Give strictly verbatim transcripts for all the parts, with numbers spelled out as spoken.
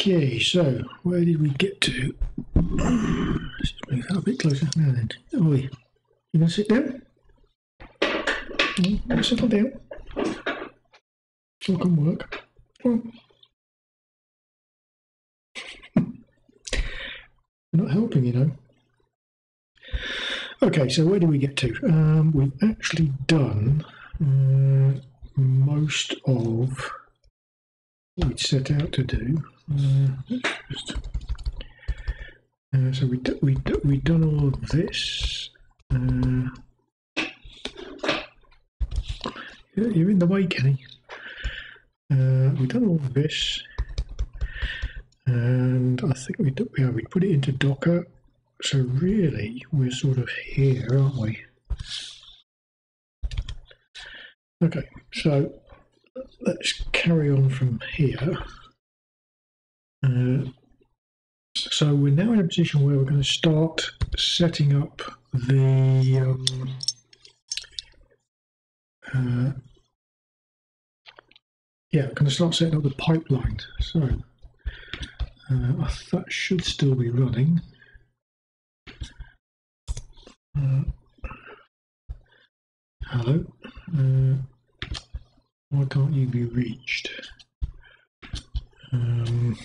Okay, so where did we get to? Let's just move that a bit closer now then. Are we? You gonna sit down? No, settle down. Talk and work. Well, you're not helping, you know. Okay, so where do we get to? Um, we've actually done uh, most of what we'd set out to do. Uh, just, uh, so we do, we do, we've done all of this. Uh, you're in the way, Kenny. Uh, we've done all of this, and I think we do, yeah, we put it into Docker. So really, we're sort of here, aren't we? Okay, so let's carry on from here. Uh, so we're now in a position where we're going to start setting up the um, uh, yeah, we're going to start setting up the pipeline. So uh, that should still be running. Uh, hello. Uh, why can't you be reached? Um,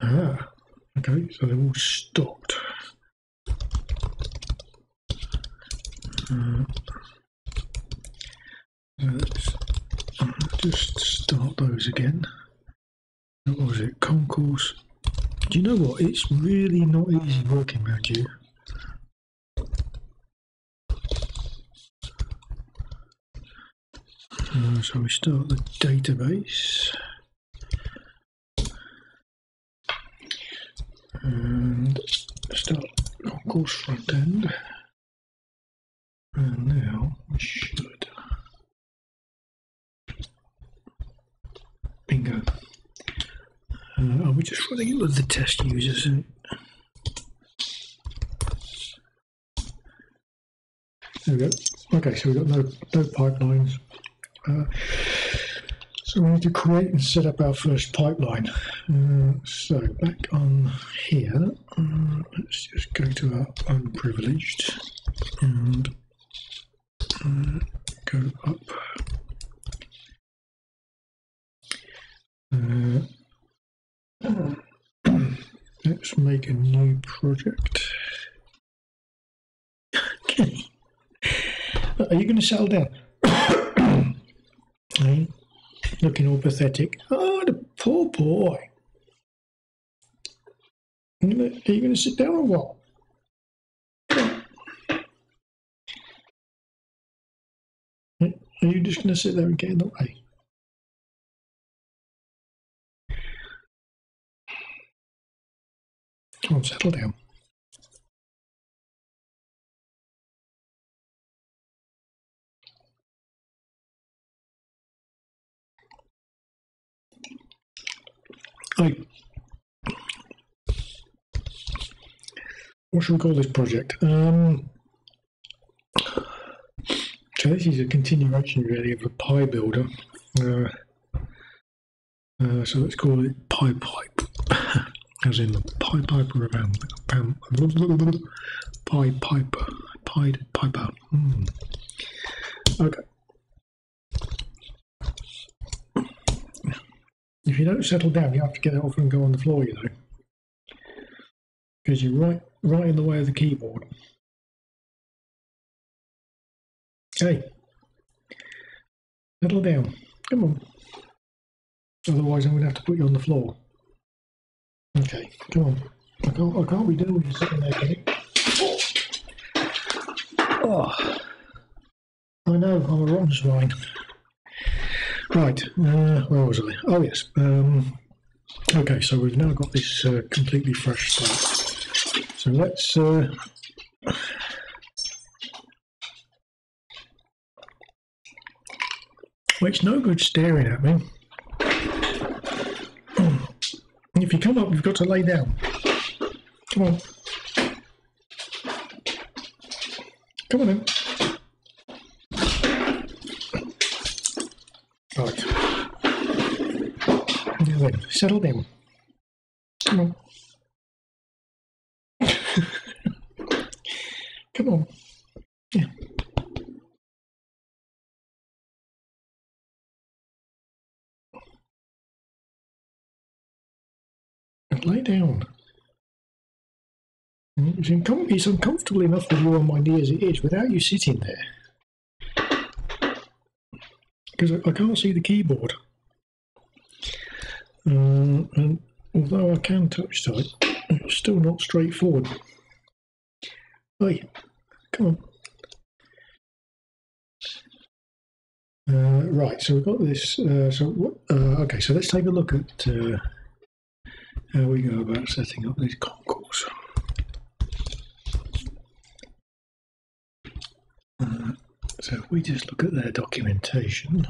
ah, okay, so they're all stopped. Uh, let's just start those again. What was it? Concourse. Do you know what? It's really not easy working around you. Uh, so we start the database. And start Concourse front end. And now we should. Bingo. Uh, are we just running it with the test users? And there we go. Okay, so we've got no, no pipelines. Uh, so we need to create and set up our first pipeline. Uh, so back on here, uh, let's just go to our unprivileged and uh, go up. Uh, Let's make a new project. Okay. Are you going to settle down? Hey, looking all pathetic. Oh, the poor boy. Are you going to, are you going to sit down or what? Are you just going to sit there and get in the way? Come on, settle down. Hey. What should we call this project? Um, so this is a continuation really of a Pi builder. Uh, uh, so let's call it Pi Pipe. As in the Pi Piper of Am, Am, Pi Piper, Pied Piper. Mm. Okay. If you don't settle down, you have to get off and go on the floor, you know, because you're right, right in the way of the keyboard. Hey, settle down. Come on. Otherwise, I'm going to have to put you on the floor. Okay, come on. I can't, I can't be dealing with you sitting there, Kenny. Oh, I know, I'm a rotten swine. Right, uh, where was I? Oh, yes. Um, okay, so we've now got this uh, completely fresh start. So let's. Uh, well, it's no good staring at me. If you come up, you've got to lay down. Come on. Come on in. Everyone, settle down. Come on. Come on. Yeah. Lay down. It's uncomfortable enough with you on my knee as it is without you sitting there. Because I can't see the keyboard. Um, and although I can touch type, it's still not straightforward. Hey, come on. Uh, right, so we've got this. Uh, so uh, okay, so let's take a look at uh, how we go about setting up this concourse. Uh, so if we just look at their documentation.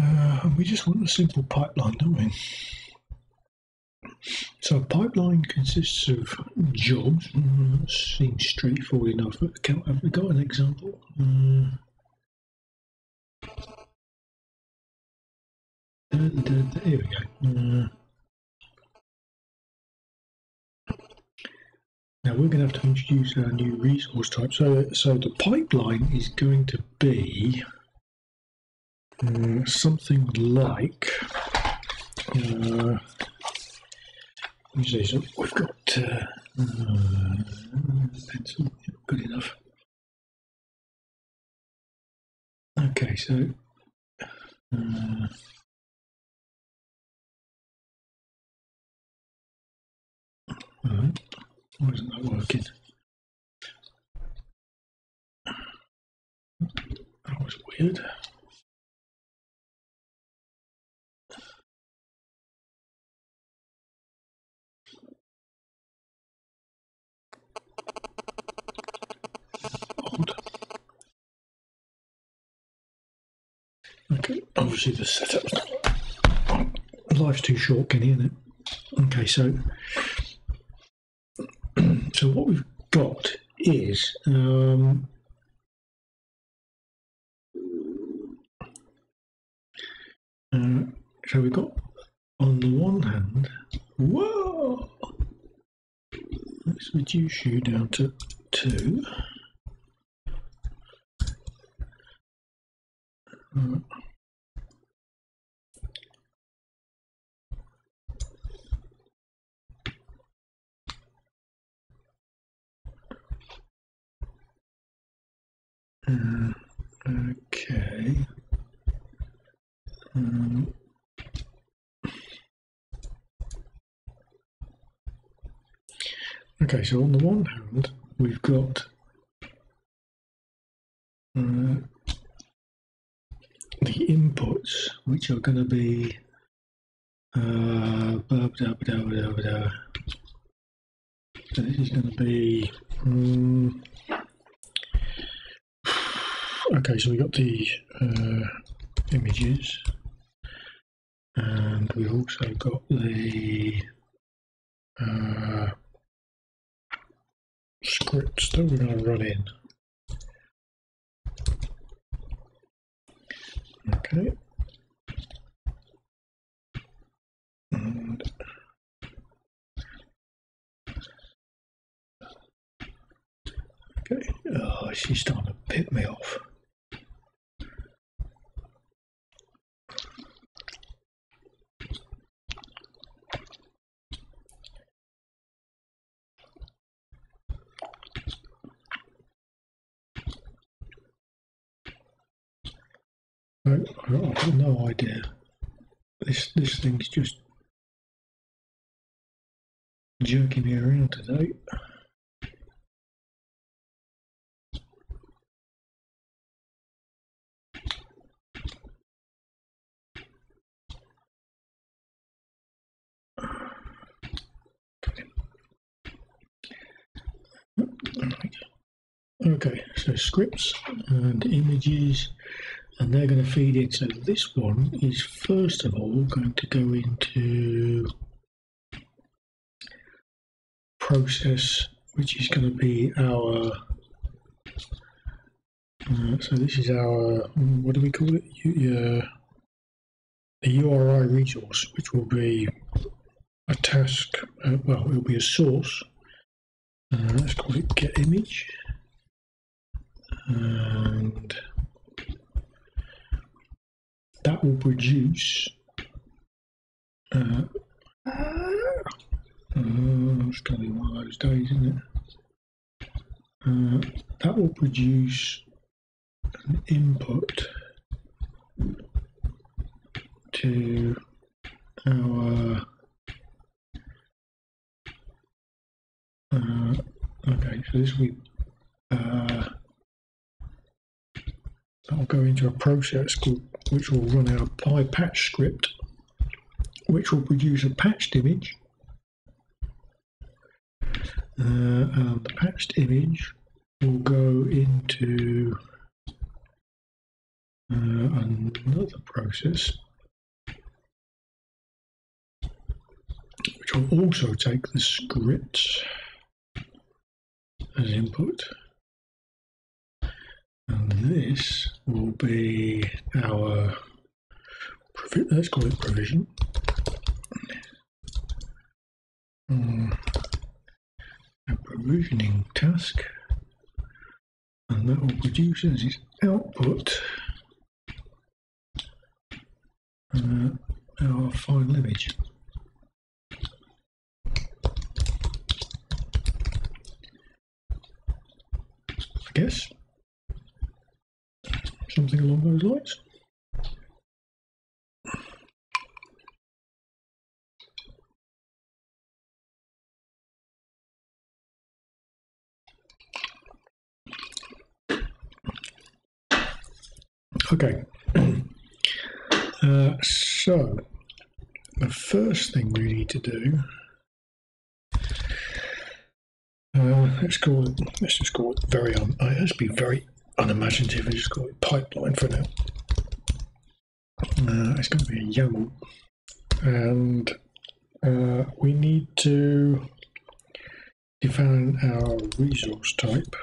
Uh, we just want a simple pipeline, don't we? So a pipeline consists of jobs. Mm, that seems straightforward enough. But can, have we got an example? Mm. Here we go. Uh, now we're going to have to introduce our new resource type. So, so the pipeline is going to be uh, something like. Uh, let me see. So we've got uh, uh, pencil. Good enough. Okay, so. Uh, Alright, why isn't that working? That was weird. Odd. Okay, obviously the setup. Life's too short, Kenny, isn't it? Okay, so. So what we've got is um, uh, so we've got on the one hand, whoa, let's reduce you down to two. Uh, Uh, okay. Um, okay, so on the one hand, we've got uh, the inputs, which are going to be uh, blah, blah, blah, blah, blah. So this is going to be. Um, Okay, so we got the uh, images, and we've also got the uh, scripts that we're going to run in. Okay. And okay. Oh, she's starting to pick me off. I've got no idea. This this thing's just jerking me around today. Okay, so scripts and images. And they're going to feed in. So this one is first of all going to go into process, which is going to be our Uh, so this is our, what do we call it? Uh, the U R I resource, which will be a task, uh, well, it'll be a source. Uh, let's call it GetImage. And that will produce, uh, oh, it's going to be one of those days, isn't it? Uh, that will produce an input to our, uh, okay, so this will be, uh, that will go into a process called, which will run our PiPatch script, which will produce a patched image. Uh, and the patched image will go into uh, another process, which will also take the scripts as input, and this will be our, let's call it provision. Um, A provisioning task, and that will produce as its output uh, our final image. I guess something along those lines. Okay, uh, so the first thing we need to do, uh, let's call it, let's just call it very, un, uh, let's be very unimaginative and just call it pipeline for now. Uh, it's going to be a YAML, and uh, we need to define our resource type.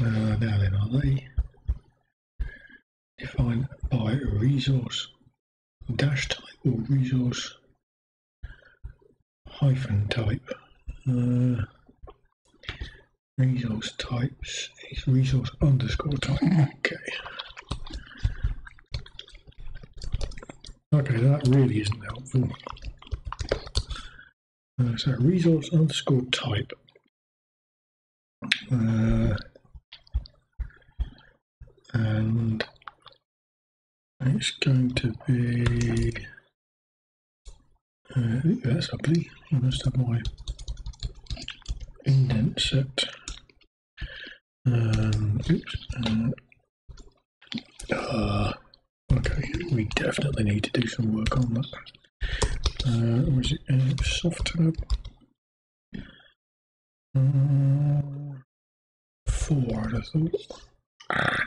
Uh, now then, are they defined by resource dash type or resource hyphen type? Uh, resource types is resource underscore type. Okay. Okay, that really isn't helpful. Uh, so resource underscore type. Uh, And it's going to be, uh, that's ugly, I must have my indent set. Um, oops. Uh, uh, okay, we definitely need to do some work on that. Uh, was it uh, soft tab? Uh, four, I'd have thought. Ah.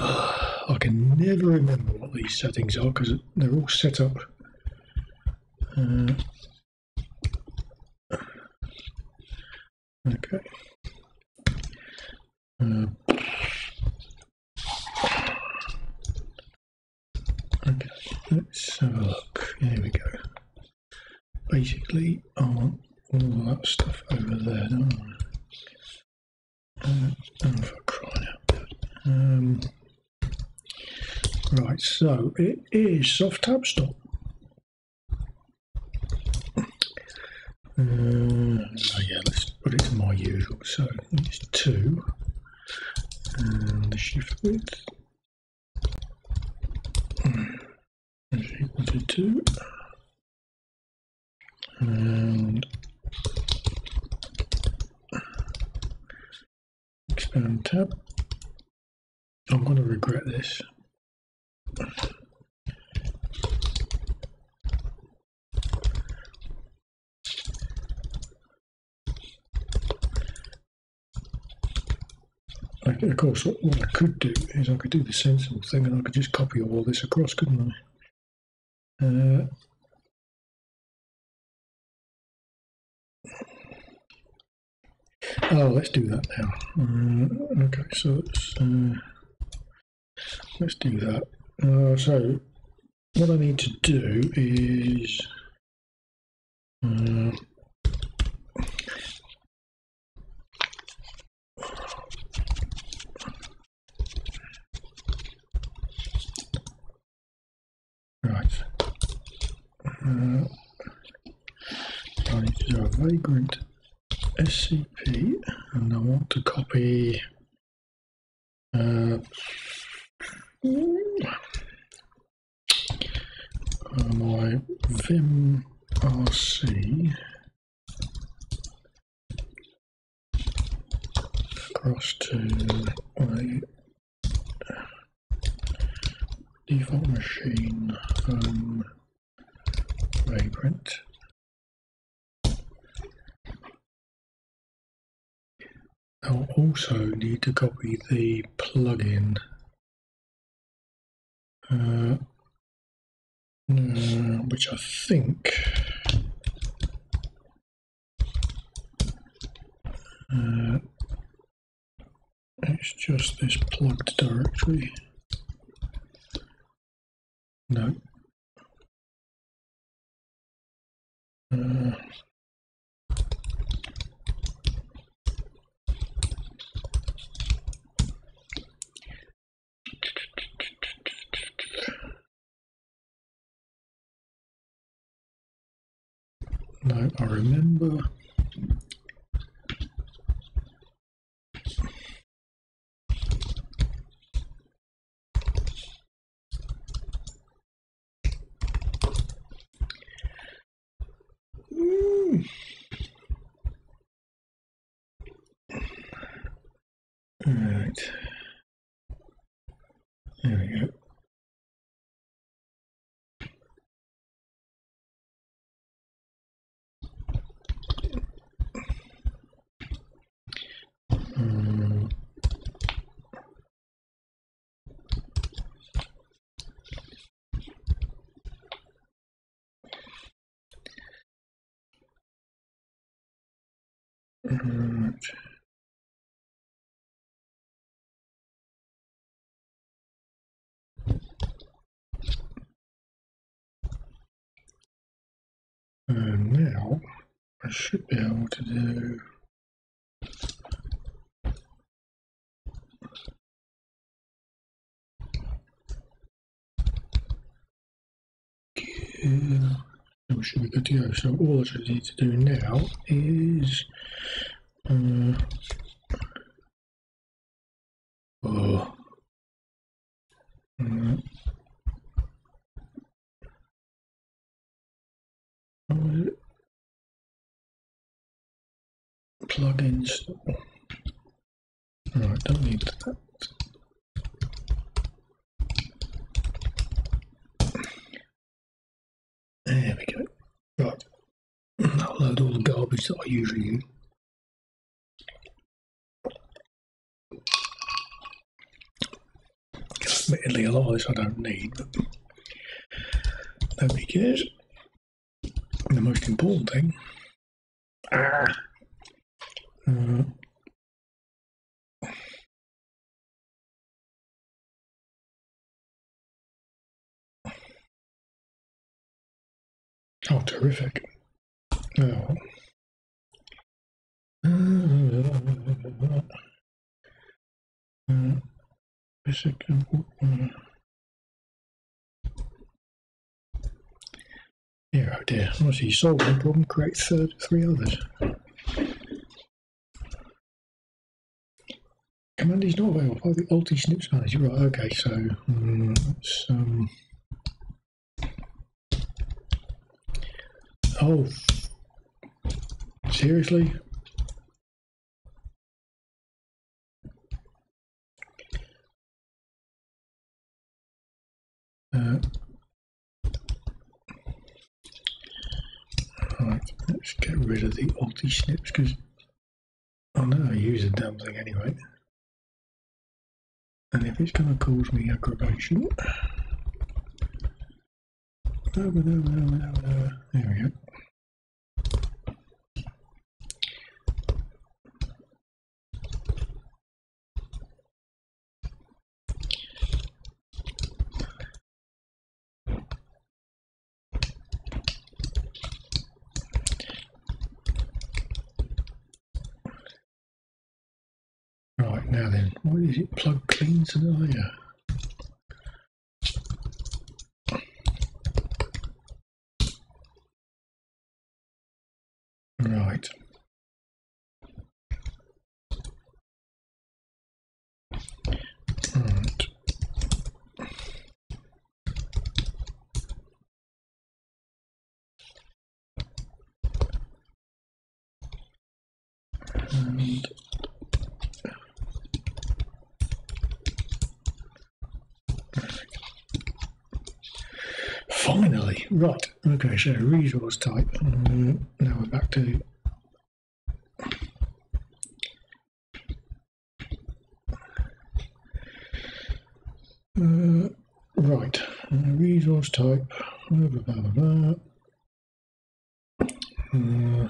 I can never remember what these settings are because they're all set up. Uh, okay. Uh, okay, let's have a look. Here we go. Basically, I want all that stuff over there. Don't I? Uh, oh, for crying out loud. Um, Right, so it is soft tab stop. Uh, oh yeah, let's put it to my usual. So it's two, and the shift width is equal to two, and expand tab. I'm going to regret this. Okay, of course, what, what I could do is I could do the sensible thing and I could just copy all this across, couldn't I? Uh, Oh, let's do that now. Uh, okay, so let's, uh, let's do that. Uh, so what I need to do is uh, right. Uh, I need to do a Vagrant S C P, and I want to copy uh, uh, my Vim R C across to my default machine um, Vagrant. I'll also need to copy the plugin. Uh, uh, which I think uh, it's just this plugged directory. No. Uh, No, I remember. Mm. All right. There we go. Um, right. And now I should be able to do Yeah, we should be good to go. So all I need to do now is uh, oh, uh, plugins. All right, don't need that. There we go. Right, I'll load all the garbage that I usually use. Admittedly, a lot of this I don't need, but nobody cares. The most important thing. Ah. Uh, Oh, terrific. Oh. Uh, basic, uh, yeah, oh dear. Once you solve one problem, create third, three others. Command is not available by the UltiSnips manager. Right, okay, so um, let's. Um, Oh, seriously? Uh, right, let's get rid of the UltiSnips because I know I use the damn thing anyway. And if it's going to cause me aggravation. There we go. Now then, why did it plug clean scenario? Right. Right. And finally, right, okay, so resource type. Uh, now we're back to uh, right, uh, resource type, blah, blah, blah, blah, blah. Uh,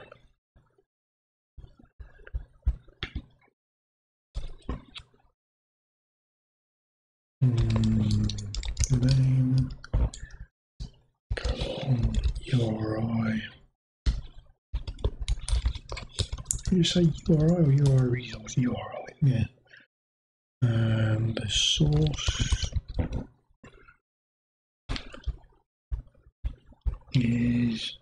name colon U R I. Did you say U R I or U R I resource? U R I, yeah. And the source is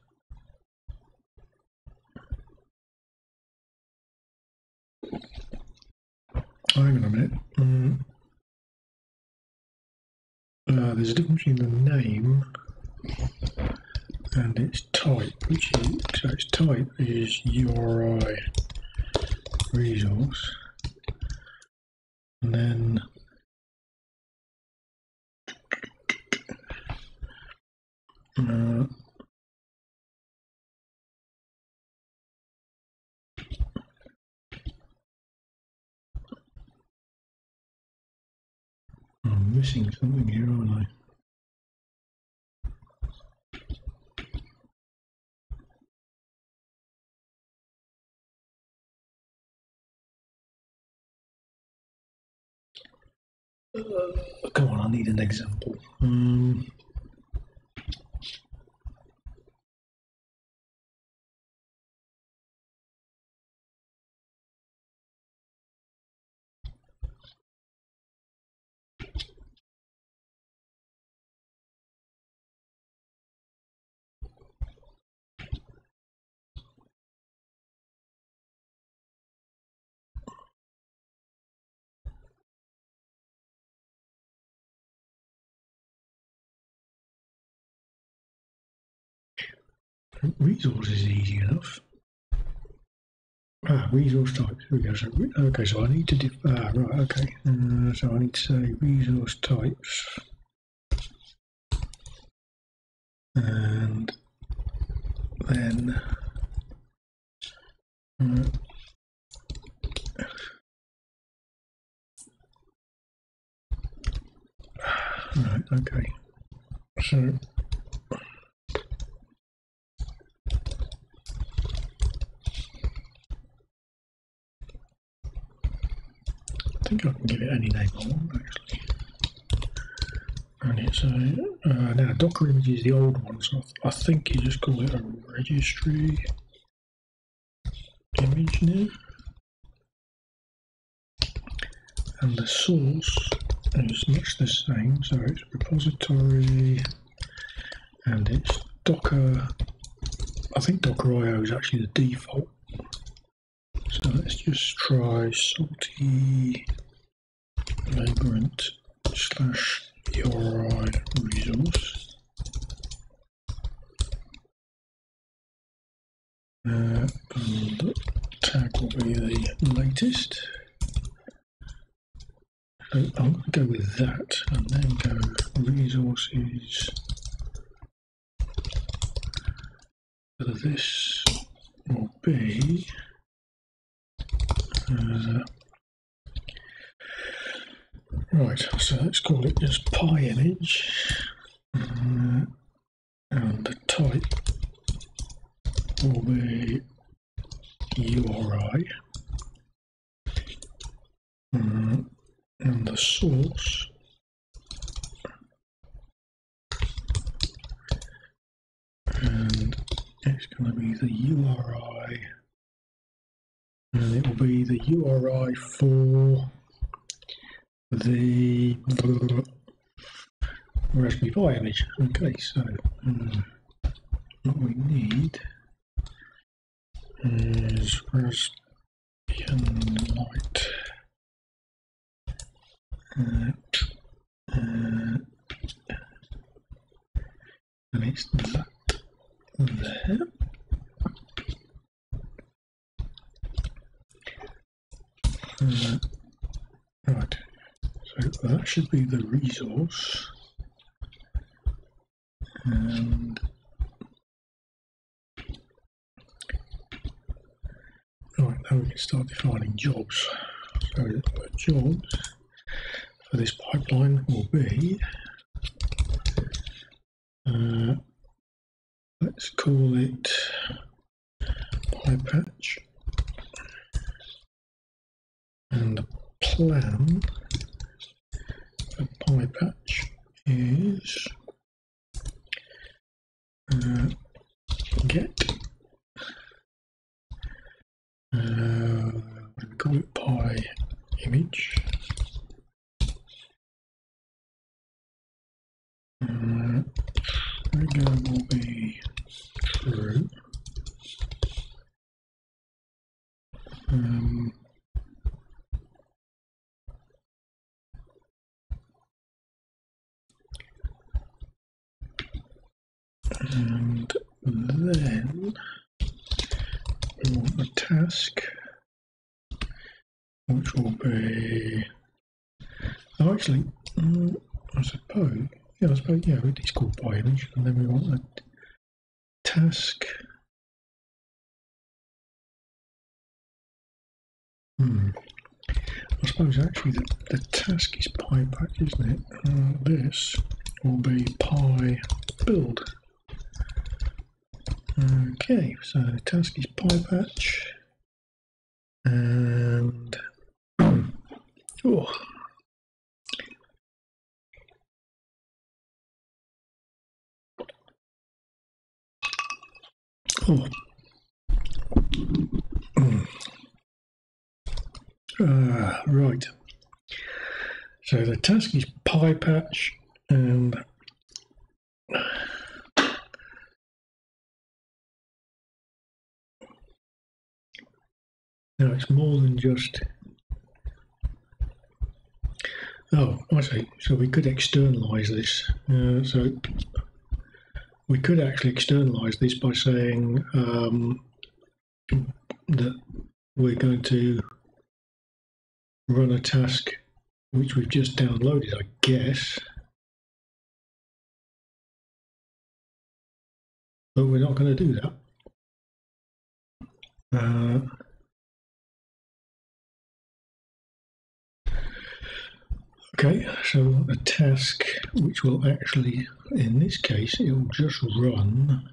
hang on a minute. Mm. Uh, there's a difference between the name and its type, which is, so its type is U R I resource, and then uh, I'm missing something here, aren't I? Uh, come on, I need an example. Um, Resource is easy enough. Ah, resource type. Here we go. So, okay, so I need to do. Ah, right. Okay. Uh, so I need to say resource types and then uh, right. Okay. So. I think I can give it any name I want, actually. And it's a, uh, now Docker image is the old one, so I think you just call it a registry image now. And the source is much the same, so it's repository and it's Docker. I think Docker dot I O is actually the default. So let's just try salty vagrant slash U R I resource. Uh, and the tag will be the latest. So I'm going to go with that and then go resources. So this will be. Uh, right, so let's call it just PiImage, uh, and the type will be U R I, uh, and the source and it's going to be the U R I. And it will be the U R I for the Raspberry Pi image. Okay, so um, what we need is Raspbian light. Uh, uh, and it's that there. Uh, right, so that should be the resource, and right now we can start defining jobs. So the jobs for this pipeline will be, uh, let's call it PiPatch. And the plan for PiPatch is uh, get, uh, we call it PiImage, uh, trigger will be true. Um, And then we want a task, which will be. Oh, actually, um, I suppose. Yeah, I suppose. Yeah, it's called PiImage, and then we want a task. Hmm. I suppose actually the the task is PiPatch, isn't it? Uh, this will be PiBuild. Okay, so the task is PiPatch, and oh, oh, ah, right. So the task is PiPatch, and now it's more than just, oh, I see, so we could externalize this, uh, so we could actually externalize this by saying um, that we're going to run a task which we've just downloaded, I guess, but we're not going to do that. Uh, Okay, so a task which will actually, in this case, it will just run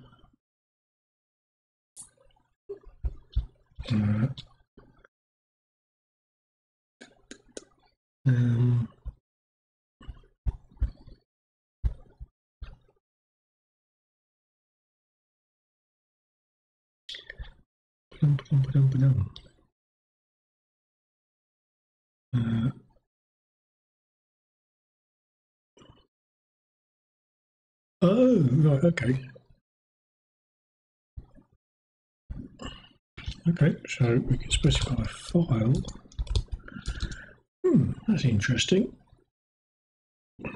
uh, um, ba-dum, ba-dum, ba-dum, ba-dum. Uh, Oh, right, okay. Okay, so we can specify a file. Hmm, that's interesting. Uh,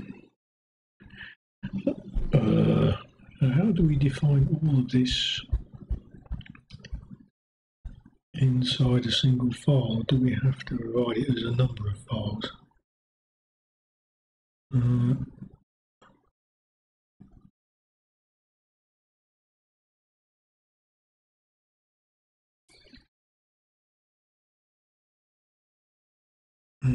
so how do we define all of this inside a single file? Do we have to write it as a number of files? Uh, Uh,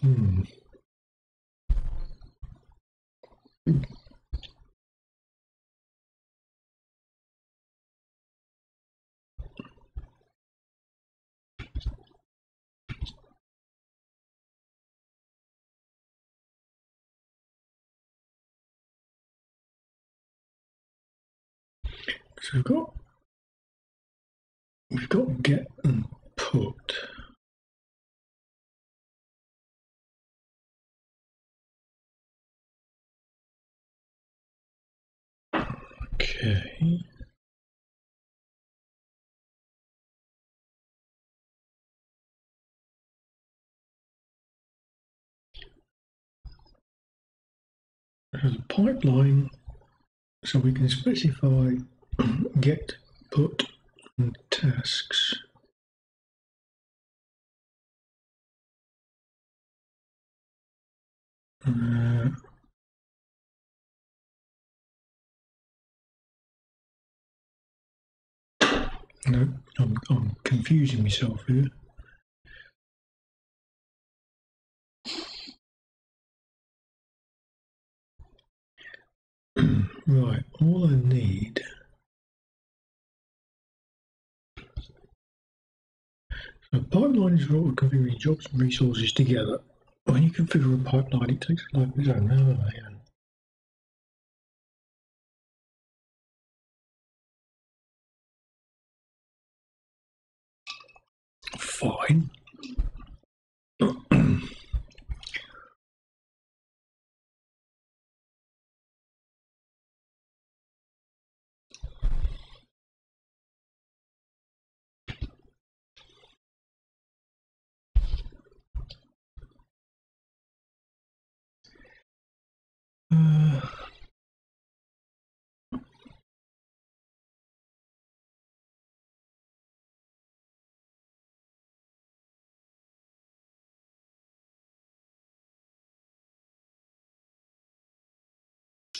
hmm. So we've got we've got get and put. Okay. There's a pipeline, so we can specify get, put, and tasks. Uh, no, I'm, I'm confusing myself here. Right, all I need a pipeline is for configuring jobs and resources together. When you configure a pipeline, it takes a life of its own. Oh, man. Fine. Uh,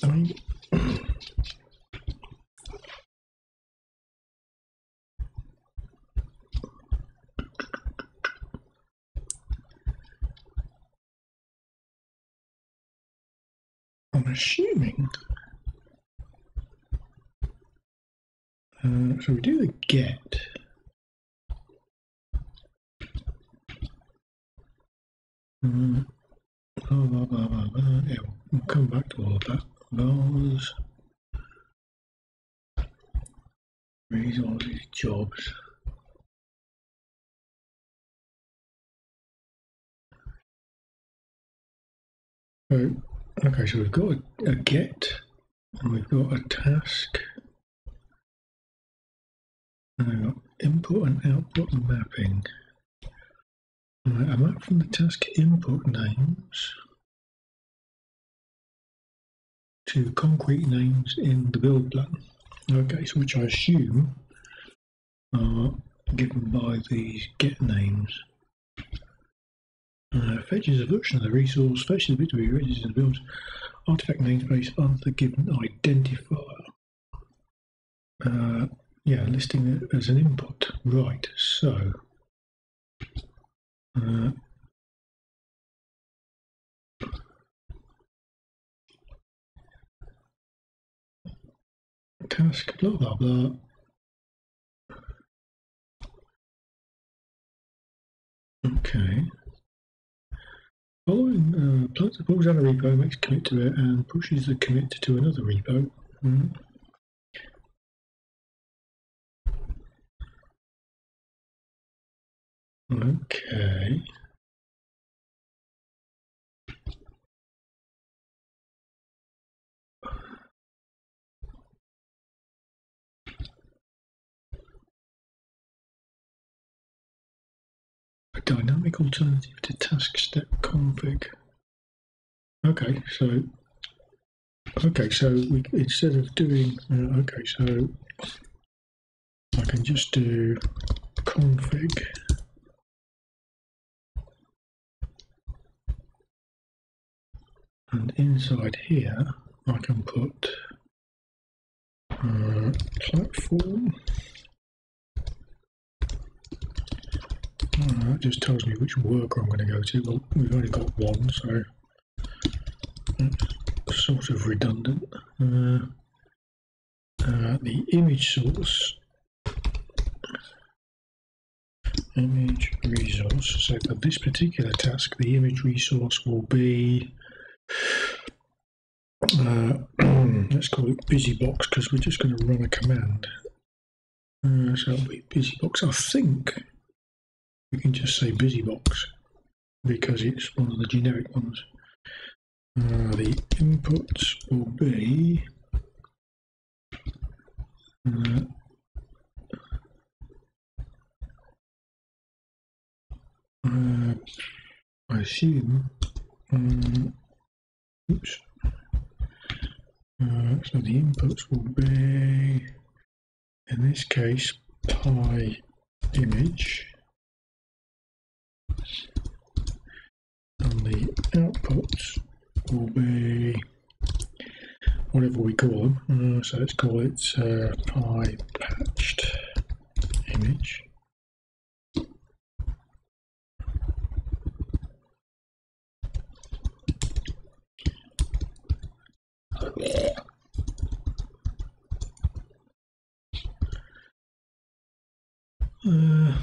I mean, I'm assuming, uh, so we do the get, um, blah, blah, blah, blah, blah. Yeah, we'll come back to all of that, bars, resources, jobs. So, okay, so we've got a, a get, and we've got a task, and we've got input and output and mapping. Right, a map from the task input names to concrete names in the build plan. Okay, so which I assume are given by these get names. Uh, fetch is a version of the resource, fetch is a bit to be registered in the build, artifact namespace under given identifier. Uh, yeah, listing it as an input. Right, so uh, task, blah blah blah. Okay. Following uh, pulls out a repo, makes a commit to it, and pushes the commit to another repo. Mm-hmm. Okay. Dynamic alternative to task step config. Okay, so okay, so we instead of doing uh, okay, so I can just do config and inside here I can put uh, platform. Alright, just tells me which worker I'm going to go to. Well, we've only got one, so it's sort of redundant. Uh, uh, the image source, image resource. So for this particular task, the image resource will be uh, let's call it BusyBox because we're just going to run a command. Uh, so it'll be BusyBox. I think we can just say BusyBox because it's one of the generic ones. Uh, the inputs will be uh, uh, I assume. Um, oops. Uh, so the inputs will be, in this case, Pi image, and the outputs will be whatever we call them. Uh, so let's call it uh, PiPatched image. Uh, uh,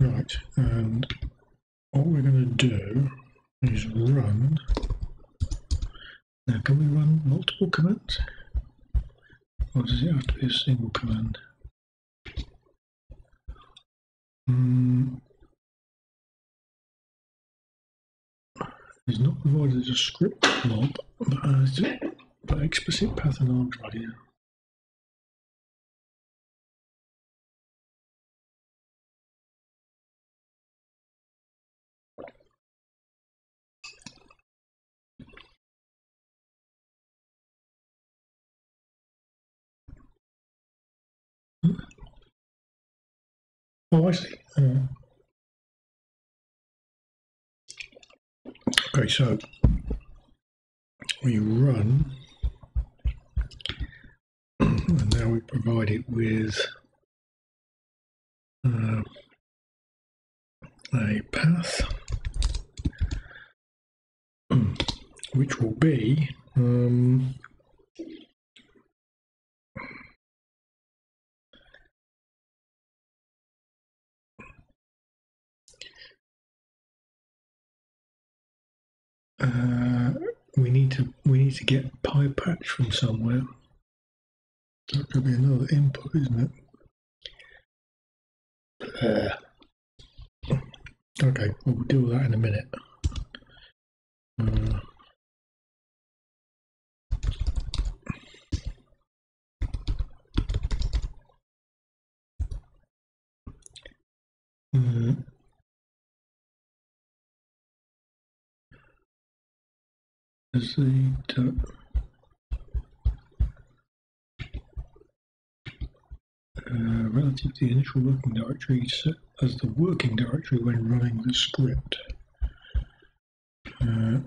right, and what we're going to do is run. Now, can we run multiple commands, or does it have to be a single command? Mm. It's not provided as a script blob, but has an explicit path and arms right now. Oh, I see. Uh, okay, so we run, and now we provide it with uh, a path, which will be um, Uh, we need to we need to get PiPatch from somewhere. That could be another input, isn't it? Uh, okay, we'll deal with that in a minute. Uh, uh, Is the to uh, relative to the initial working directory set as the working directory when running the script. Uh,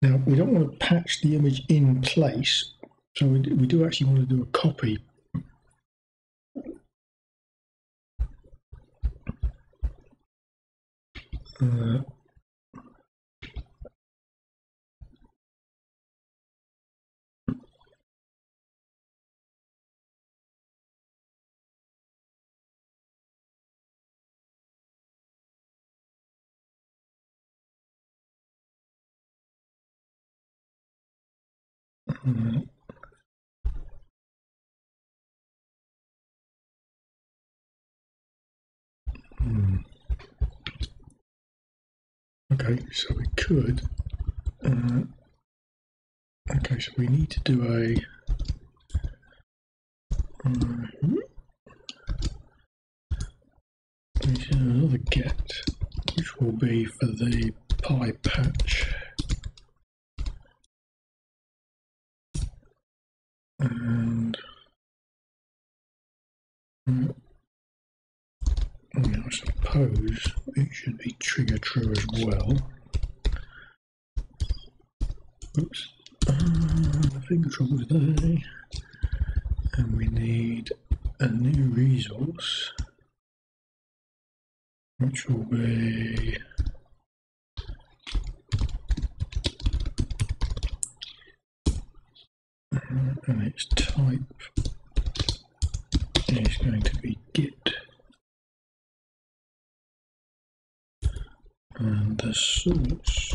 now we don't want to patch the image in place, so we do, we do actually want to do a copy. Uh, mm-hmm. Mm. Okay, so we could, uh, okay, so we need to do a, uh, another get, which will be for the PiPatch. And, uh, I suppose it should be trigger true as well. Oops, uh, finger trouble today. And we need a new resource, which will be and it's time. pipe is going to be git, and the source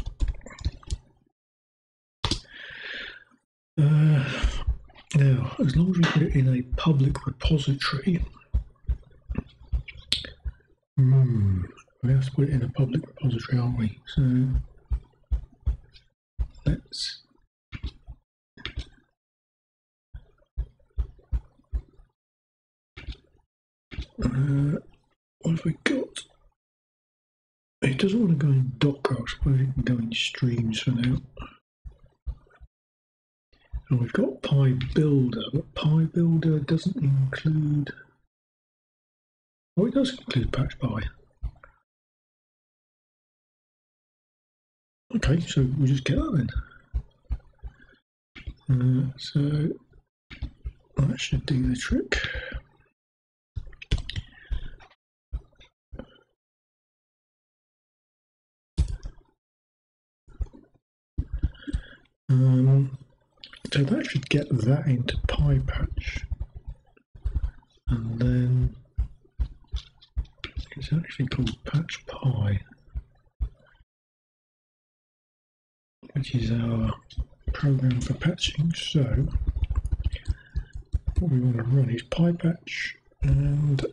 uh, now, as long as we put it in a public repository, hmm, we have to put it in a public repository, aren't we? So let's Uh, what have we got? It doesn't want to go in Docker, I suppose it can go in streams for now. And we've got PiBuilder, but PiBuilder doesn't include... Oh, it does include PatchPi. Okay, so we'll just get that then. Uh, so, that should do the trick. Um, so that should get that into PiPatch, and then it's actually called PatchPi, which is our program for patching. So what we want to run is PiPatch and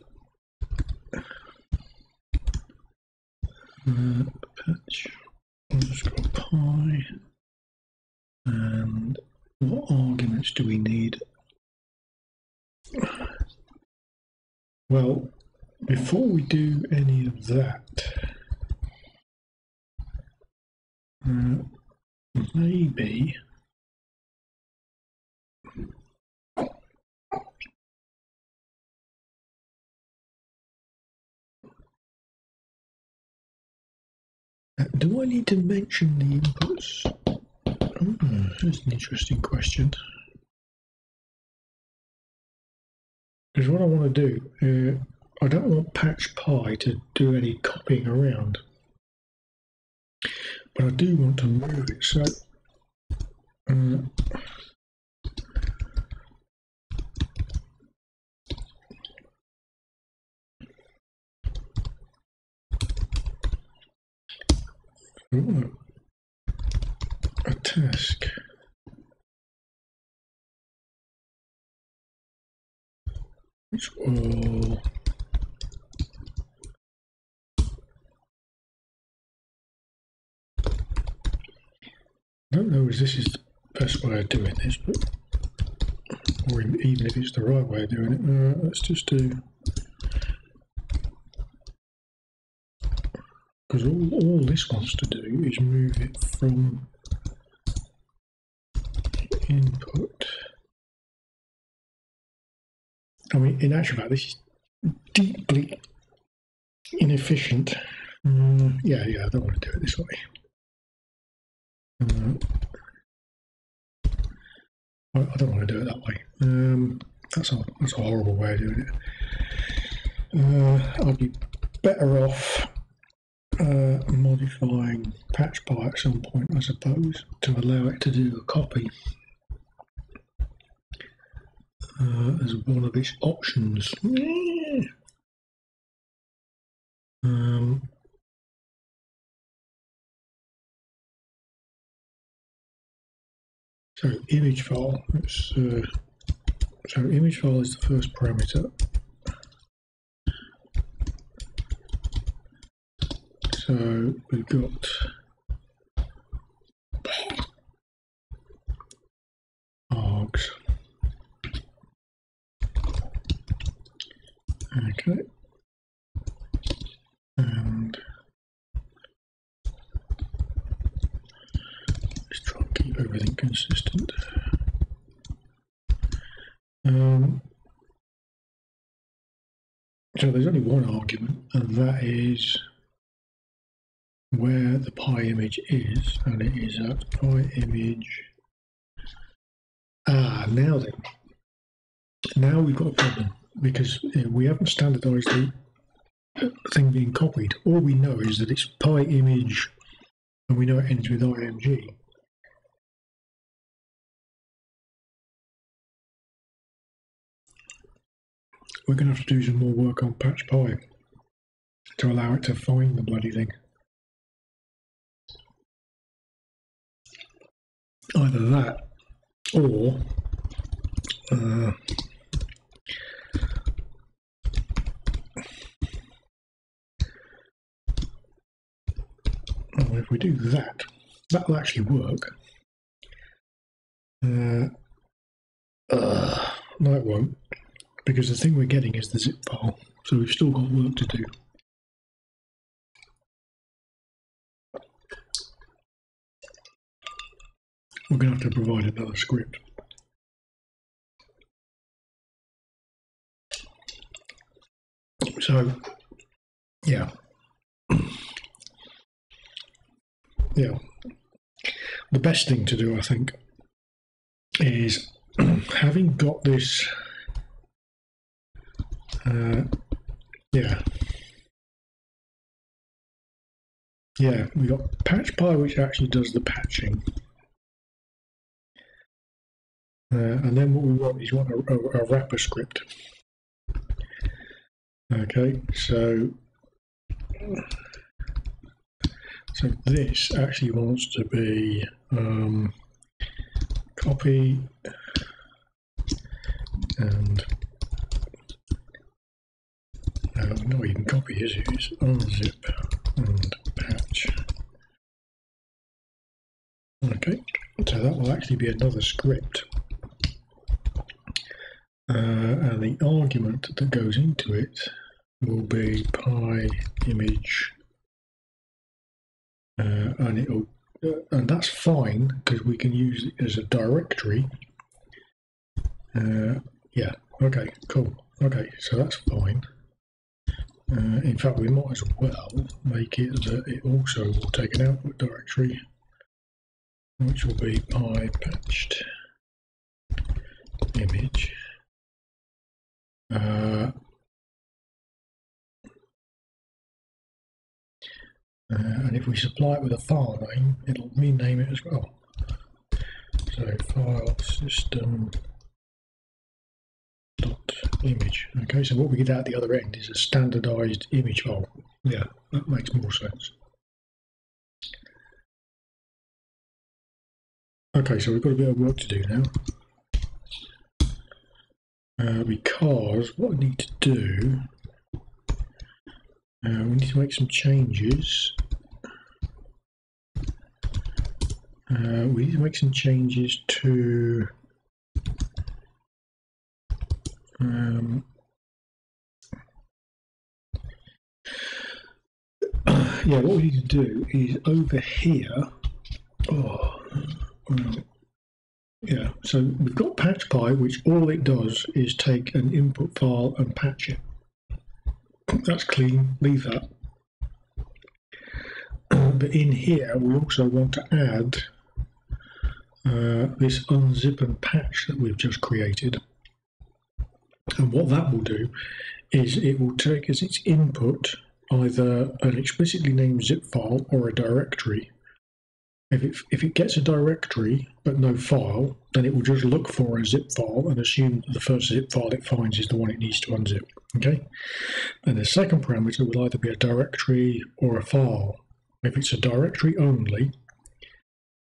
uh, patch underscore pi. And what arguments do we need? Well, before we do any of that, uh, maybe do I need to mention the inputs? Hmm, that's an interesting question. Because what I want to do, uh, I don't want PatchPi to do any copying around, but I do want to move it. So uh, I want to a task which will I don't know if this is the best way of doing this, but or even if it's the right way of doing it, uh, let's just do, because all, all this wants to do is move it from input. I mean, in actual fact, this is deeply inefficient. Uh, yeah, yeah, I don't want to do it this way. Uh, I, I don't want to do it that way. Um, that's a that's a horrible way of doing it. Uh, I'd be better off uh, modifying PatchPi at some point, I suppose, to allow it to do a copy. Uh, as one of its options. Yeah. Um, so image file. It's, uh, so image file is the first parameter. So we've got. Args. Okay, and let's try and keep everything consistent. Um, so there's only one argument, and that is where the PiImage is, and it is at PiImage. Ah, now then, now we've got a problem. Because we haven't standardized the thing being copied. All we know is that it's PiImage, and we know it ends with I M G. we're going to have to do some more work on PatchPi to allow it to find the bloody thing. Either that, or uh, well, if we do that, that'll actually work. Uh, uh, no, it won't, because the thing we're getting is the zip file, so we've still got work to do. We're going to have to provide another script. So, yeah. Yeah. The best thing to do, I think, is having got this, uh, yeah. Yeah, we got PatchPi, which actually does the patching. Uh, and then what we want is we want a, a, a wrapper script. Okay, so so this actually wants to be um, copy and no, not even copy is it? It's unzip and patch. Okay, so that will actually be another script. Uh, and the argument that goes into it will be PiImage, uh, and it'll, uh, and that's fine because we can use it as a directory. Uh, yeah. Okay. Cool. Okay. So that's fine. Uh, in fact, we might as well make it that it also will take an output directory, which will be PiPatchTools. Uh, and if we supply it with a file name, it'll rename it as well. So file system dot image. Okay, so what we get out the other end is a standardized image file. Yeah, that makes more sense. Okay, so we've got a bit of work to do now. Uh, because what we need to do, uh, we need to make some changes. Uh, we need to make some changes to um, yeah, what we need to do is over here. Oh, well, yeah, so we've got PatchPi, which all it does is take an input file and patch it. That's clean, leave that. But in here, we also want to add uh, this unzip and patch that we've just created. And what that will do is it will take as its input either an explicitly named zip file or a directory. If it, if it gets a directory but no file, then it will just look for a zip file and assume that the first zip file it finds is the one it needs to unzip. Okay? And the second parameter will either be a directory or a file. If it's a directory only,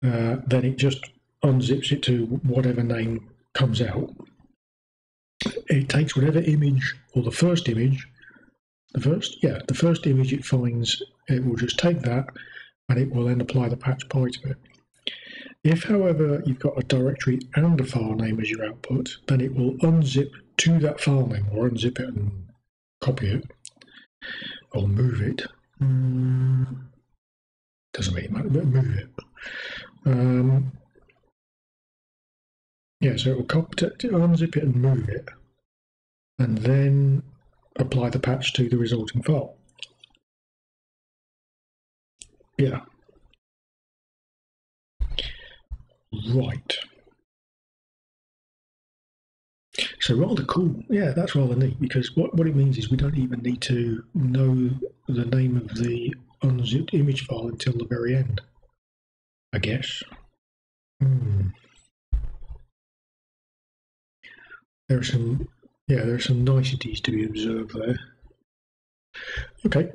uh, then it just unzips it to whatever name comes out. It takes whatever image, or the first image, the first, yeah, the first image it finds, it will just take that, and it will then apply the PatchPi to it. If, however, you've got a directory and a file name as your output, then it will unzip to that file name, or unzip it and copy it, or move it. Mm. Doesn't really matter, but move it. Um, yeah, so it will copy it, unzip it and move it, and then apply the patch to the resulting file. Yeah. Right. So rather cool. Yeah, that's rather neat, because what, what it means is we don't even need to know the name of the unzipped image file until the very end, I guess. Hmm. There are some yeah, there are some niceties to be observed there. Okay,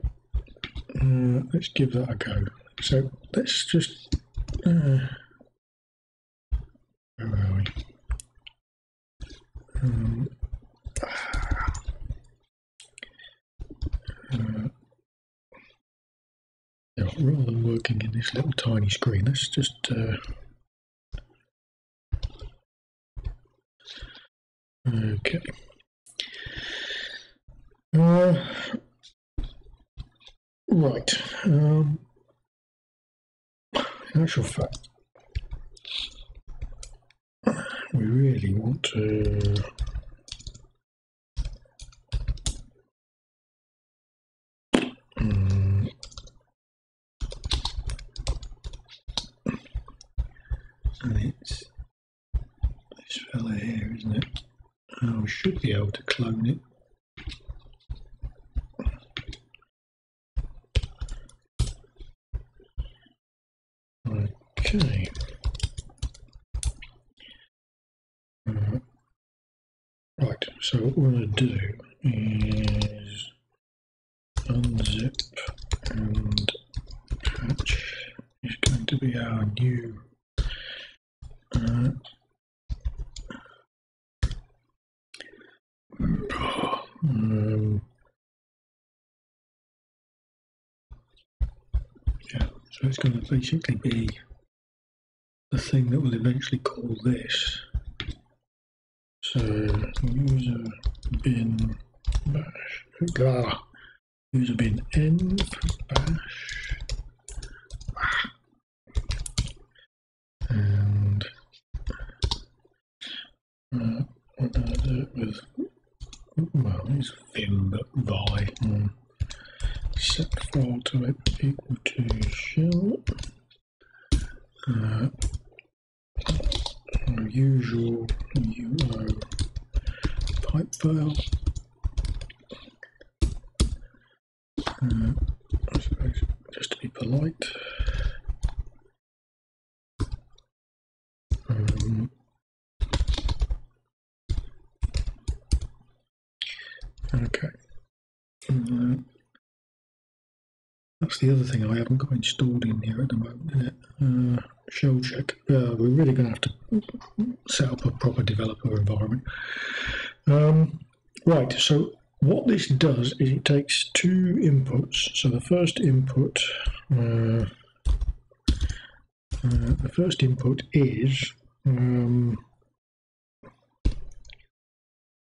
uh, let's give that a go. So let's just, uh, where are we? Um, uh, now, rather than working in this little tiny screen, let's just uh, okay. Uh, right. Um, in actual fact, we really want to. Um, and it's this fella here, isn't it? Oh, we should be able to clone it. Okay. Uh, right, so what we're going to do is unzip, and patch is going to be our new uh, Um, yeah, so it's going to basically be the thing that will eventually call this. So user bin bash, blah, user bin env bash, and uh, we're going to do it with. Well, it's Vim, but by mm. set file to it equal to shell. Uh, our usual U O pipe file. Uh, I suppose just to be polite. Um, Okay, uh, that's the other thing I haven't got installed in here at the moment. Uh, shell check. Uh, we're really going to have to set up a proper developer environment. Um, right, so what this does is it takes two inputs. So the first input, uh, uh, the first input is um,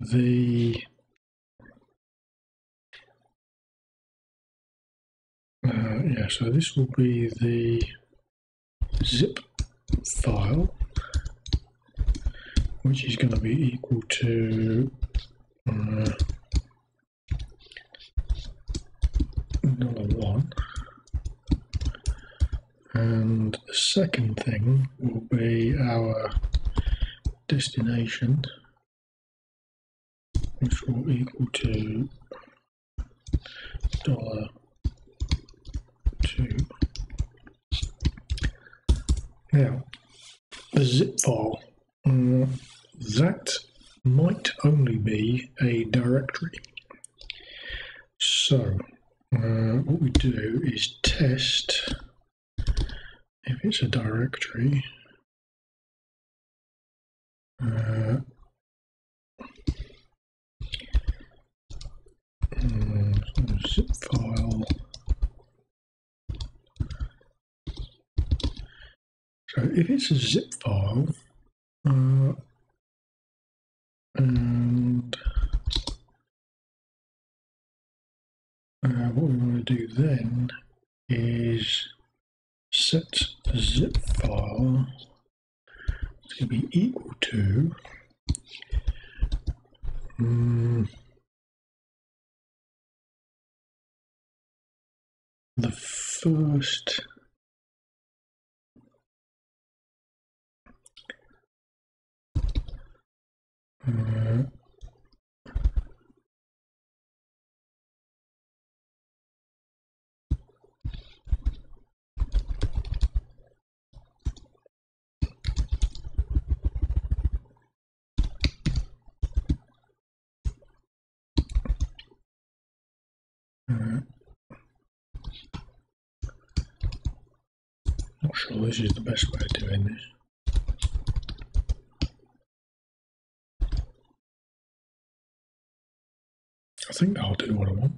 the Uh, yeah, so this will be the zip file, which is going to be equal to uh, number one, and the second thing will be our destination, which will equal to dollar. Now, the zip file, uh, that might only be a directory. So, uh, what we do is test if it's a directory. Uh, zip file. So if it's a zip file, uh, and uh, what we want to do then is set the zip file to be equal to um, the first. Uh, Not sure this is the best way of doing this. I think that'll do what I want.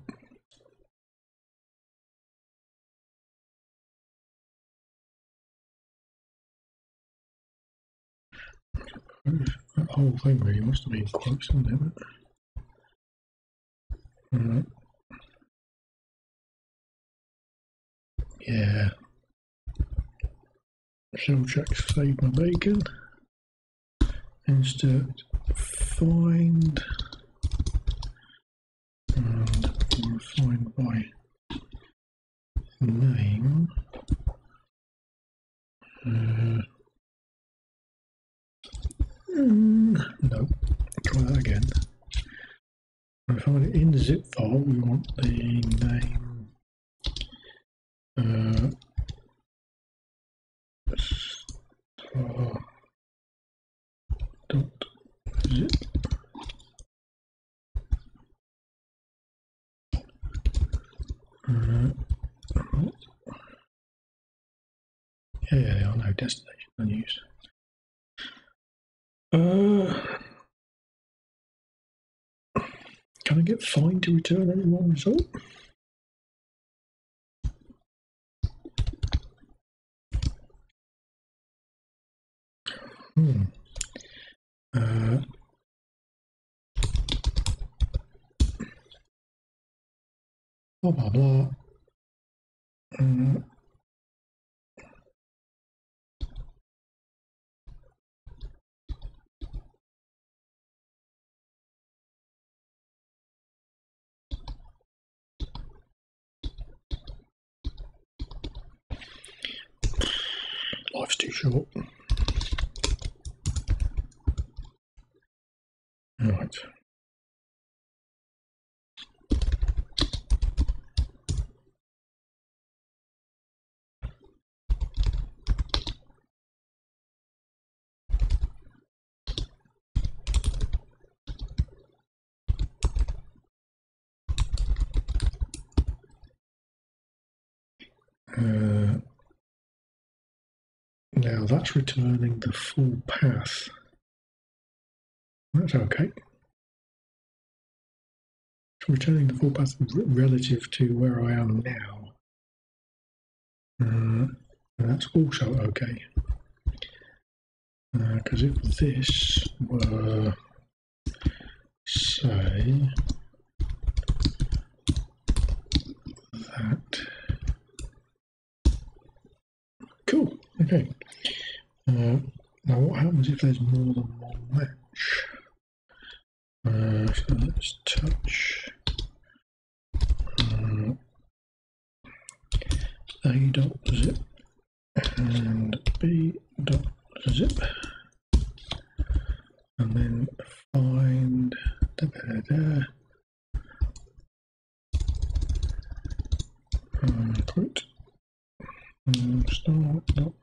That whole thing really must have been close, didn't it? Alright. Yeah. Shell check save my bacon. Insert find. And we'll find by name. Uh, no, try that again. We'll find it in the zip file. We want the name uh, star dot zip. Uh, yeah, yeah, there are no destination menus. Uh, can I get find to return any one result? Hmm. Uh, blah blah blah. Um, life's too short. All right. Uh, now that's returning the full path. That's okay. It's returning the full path relative to where I am now. Uh, that's also okay. Because uh, if this were, say, that. Cool, okay. Uh, now what happens if there's more than one match? Uh, so let's touch uh, a.zip and b.zip and then find da, da, da, da. Um, quote. Start no.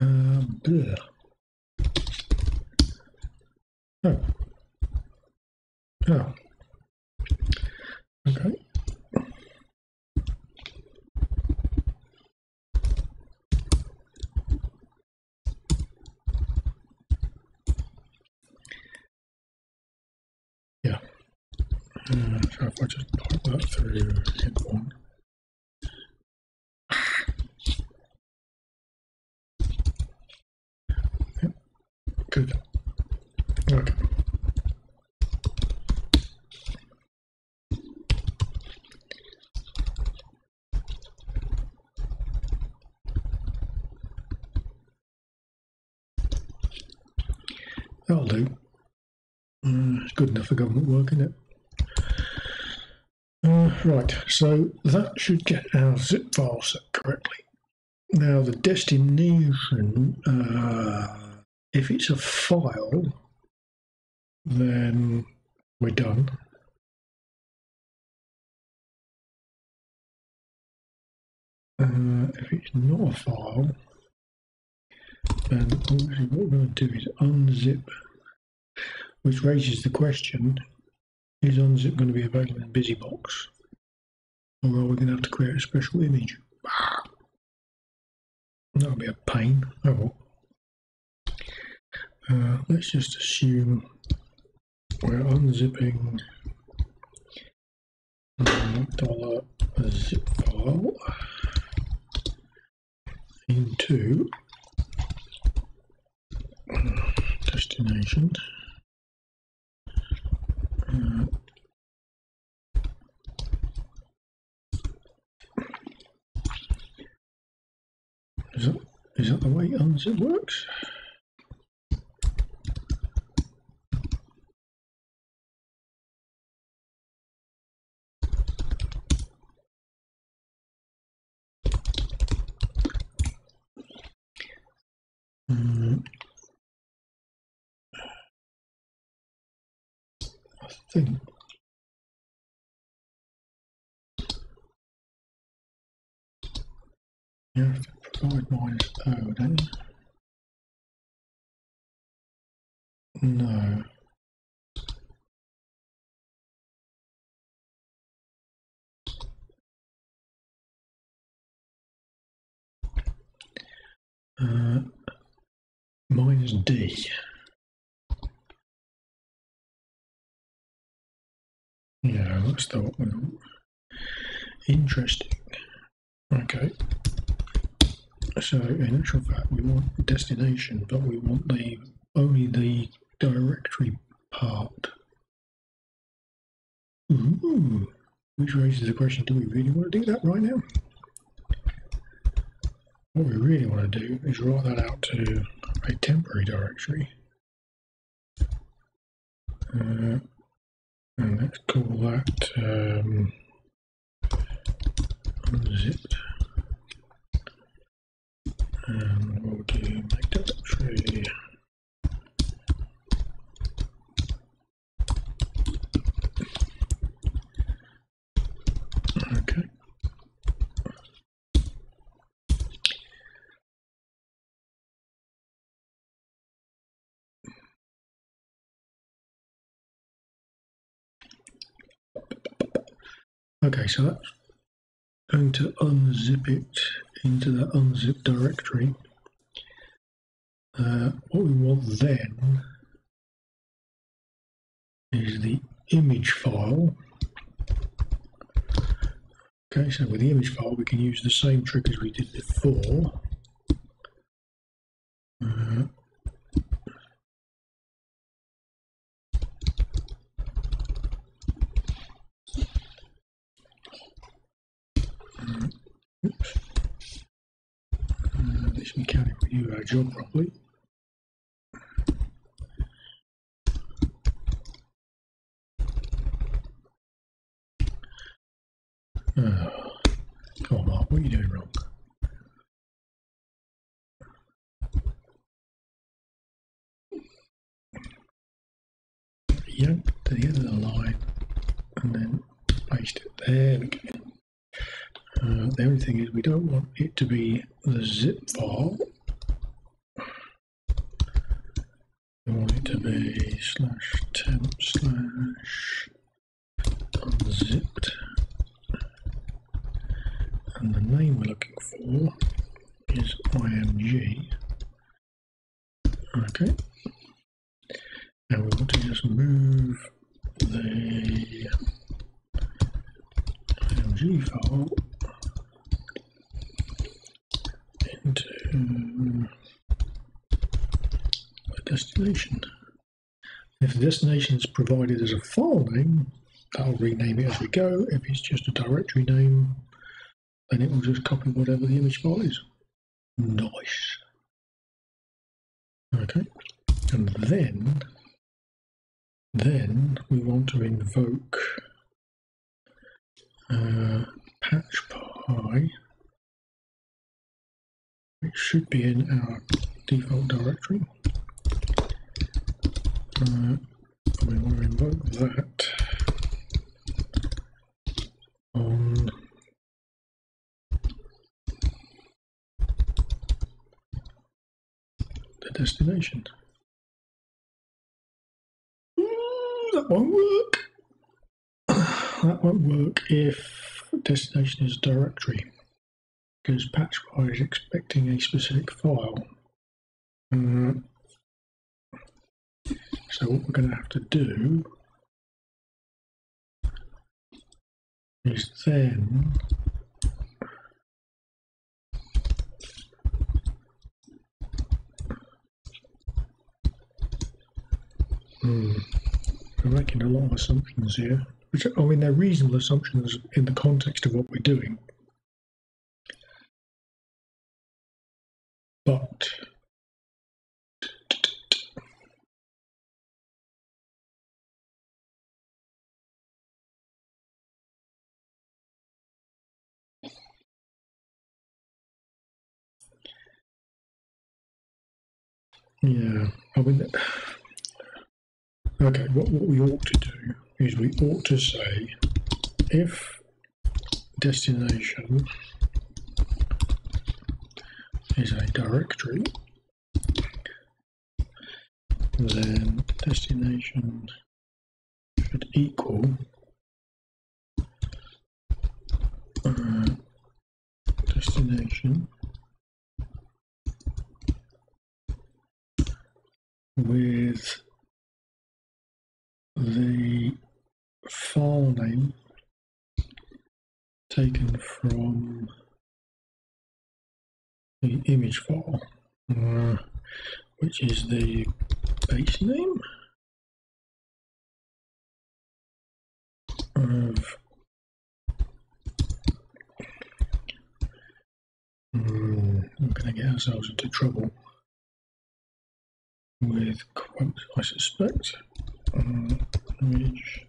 uh, bleh. Oh. Oh. Okay. Yeah. Uh, so if I just pipe that through hit one. Good. Okay. That'll do. Uh, it's good enough for government work, isn't it? Uh, right, so that should get our zip file set correctly. Now the destination, uh, if it's a file, then we're done. Uh, if it's not a file, then obviously what we're going to do is unzip, which raises the question, is unzip going to be available in BusyBox? Or are we going to have to create a special image? That'll be a pain. Oh well. Uh, let's just assume we're unzipping dollar zip file into destination. Uh, is that is that the way unzip works? I think you have to provide minus O then. No. Uh, minus D. Yeah, that's the one we want. Interesting. Okay. So in actual fact we want the destination, but we want the only the directory part. Ooh, which raises the question, do we really want to do that right now? What we really want to do is write that out to a temporary directory. Uh, and let's call that um, unzip. And we'll do make directory. Okay. Okay, so that's going to unzip it into that unzip directory. Uh, what we want then is the image file. Okay, so with the image file we can use the same trick as we did before. Uh, Oops. Uh, this mechanic will do our job properly. Uh, come on, Mark, what are you doing wrong? Yank to the end of the line and then paste it. There we go. Uh, the only thing is we don't want it to be the zip file. We want it to be slash temp slash unzipped. And the name we're looking for is I M G. Okay. Now we want to just move the I M G file into the destination. If the destination is provided as a file name, that'll rename it as we go. If it's just a directory name, then it will just copy whatever the image file is. Nice. Okay, and then, then we want to invoke uh, PatchPi. It should be in our default directory. Uh, we want to invoke that on the destination. Ooh, that won't work. That won't work if destination is directory. because PatchPi is expecting a specific file. Uh, so what we're going to have to do is then hmm, we're making a lot of assumptions here, which I mean they're reasonable assumptions in the context of what we're doing, but yeah, I mean, okay, what, what we ought to do is we ought to say if destination is a directory, then destination should equal uh, destination with the file name taken from the image file, uh, which is the base name of um, we're going to get ourselves into trouble with quotes, I suspect. Uh, image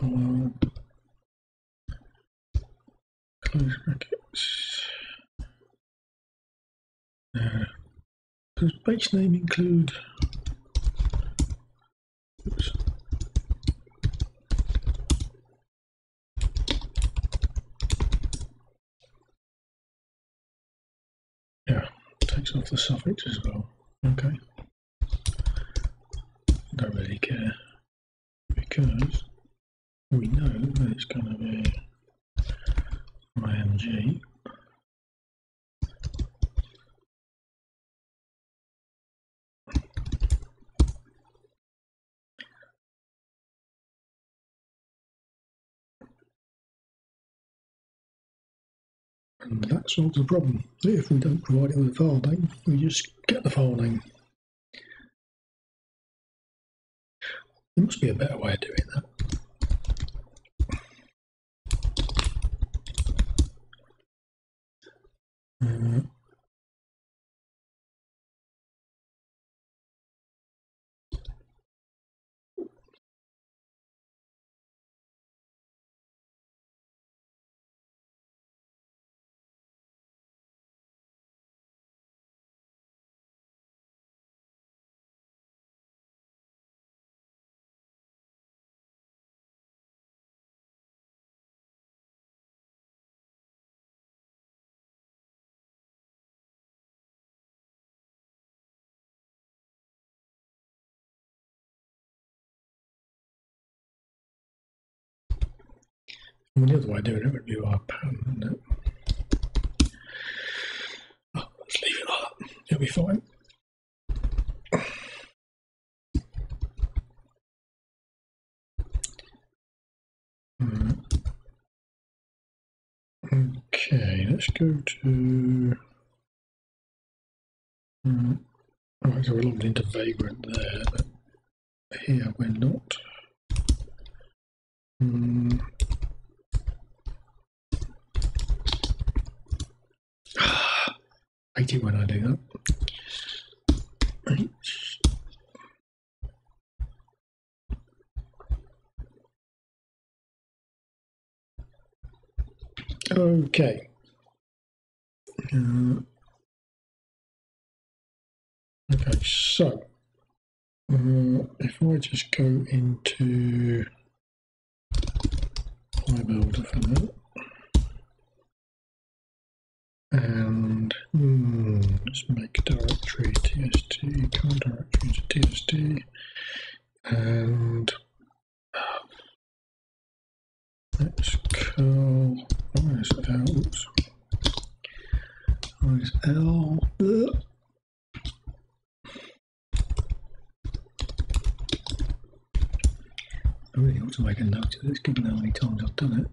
file, close brackets. Uh, does base name include? Oops. Yeah, takes off the suffix as well. Okay. Don't really care because we know that it's going to be I M G. And that solves the problem. If we don't provide it with a file name, we just get the file name. There must be a better way of doing that. Uh, I mean, the other way of doing it would be our pattern, wouldn't it? Oh, let's leave it like that. It'll be fine. Mm. Okay, let's go to. Mm. Right, so we're logged into Vagrant there, but here we're not. Mm. I hate it when I do that. Right. Okay. Uh, okay, so uh, if I just go into PiBuilder for now. And hmm, let's make directory tst, current directory to tst, and let's curl, oh, oops, Always L. Ugh. I really ought to make a note of this, given how many times I've done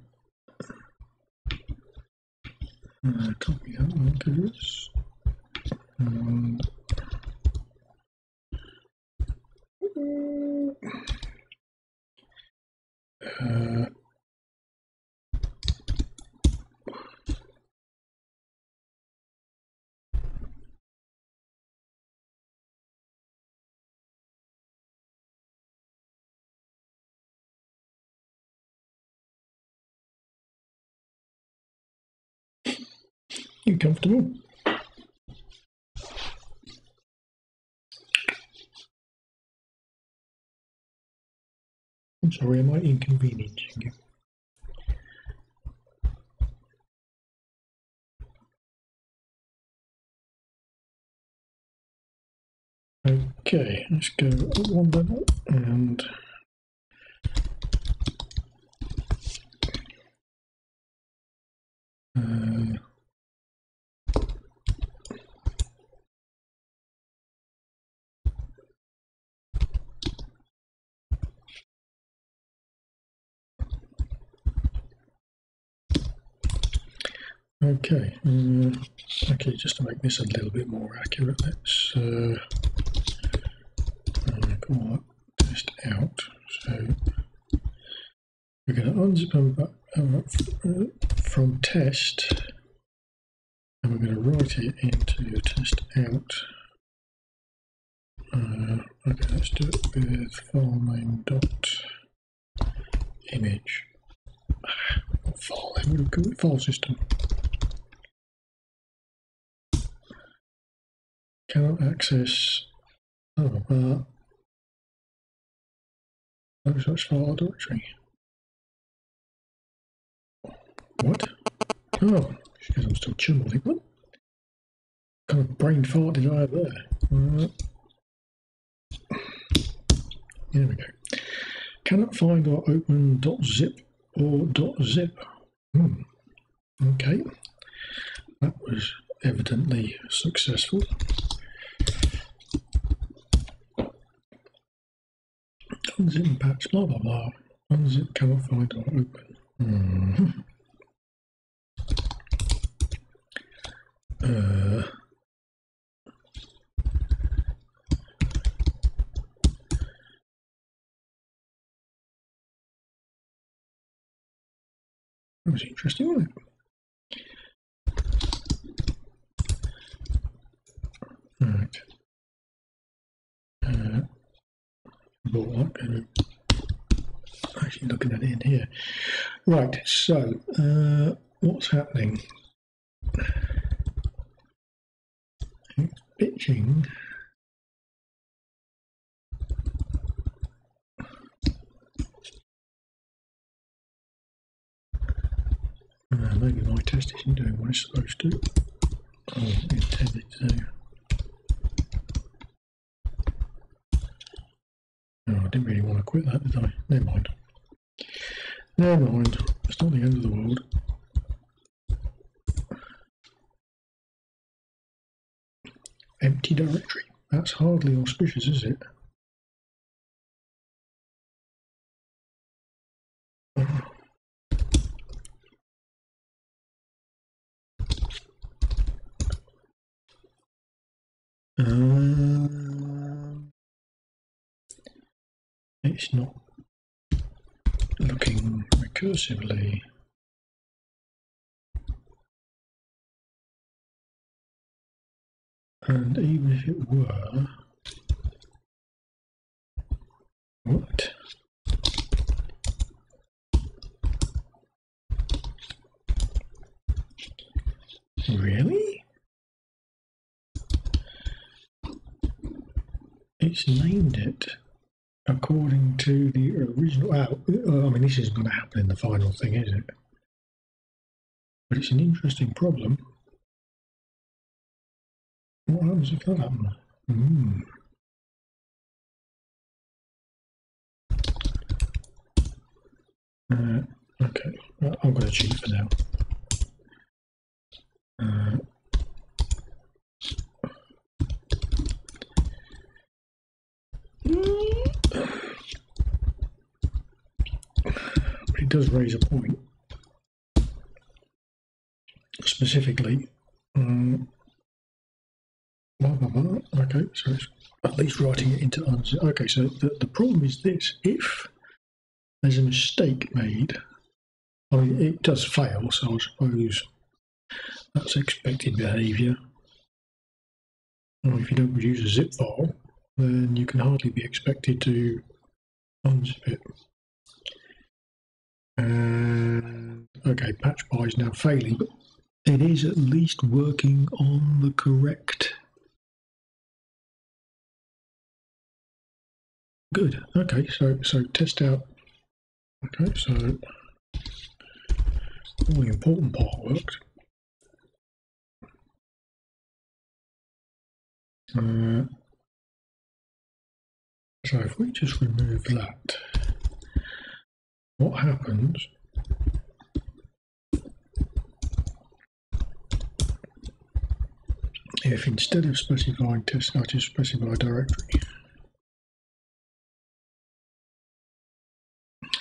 it. Uh, copy out onto this. Um, uh, You comfortable? I'm sorry, am I inconveniencing you? Okay, let's go up one level and uh, Okay, uh, okay, just to make this a little bit more accurate, let's uh, call that test out. So we're going to unzip them back, uh, from test, and we're going to write it into test out. Uh, okay, let's do it with file name dot image. File name, we'll call it file system. Cannot access oh, uh, no such file directory. What? Oh, because I'm still chumbling. What kind of brain fart did I have there? Uh, there we go. Cannot find or open .zip or .zip. Hmm. Okay, that was evidently successful. Unzip patch, blah blah blah. Unzip cannot find or open. Mm-hmm. uh, that was interesting, wasn't it? All right. Uh, But I'm going to actually looking at it in here. Right, so uh, what's happening? It's pitching. Uh, maybe my test isn't doing what it's supposed to. Oh, it intended to do. No, I didn't really want to quit that, did I? Never mind. Never mind. It's not the end of the world. Empty directory. That's hardly auspicious, is it? Um... It's not looking recursively. And even if it were, what? Really? It's named it according to the original. Uh, I mean, this isn't going to happen in the final thing, is it? But it's an interesting problem. What happens if that happens? Mm. Uh, okay, well, I'm going to cheat for now. Uh, does raise a point. Specifically, um, blah, blah, blah. Okay, so it's at least writing it into unzip. Okay, so the, the problem is this. If there's a mistake made, I mean, it does fail, so I suppose that's expected behavior. Well, if you don't produce a zip file, then you can hardly be expected to unzip it. And okay, PatchPi is now failing, but it is at least working on the correct. Good. Okay, so so test out. Okay, so all the important part worked. Uh, so if we just remove that, what happens if instead of specifying test, I just specify a directory?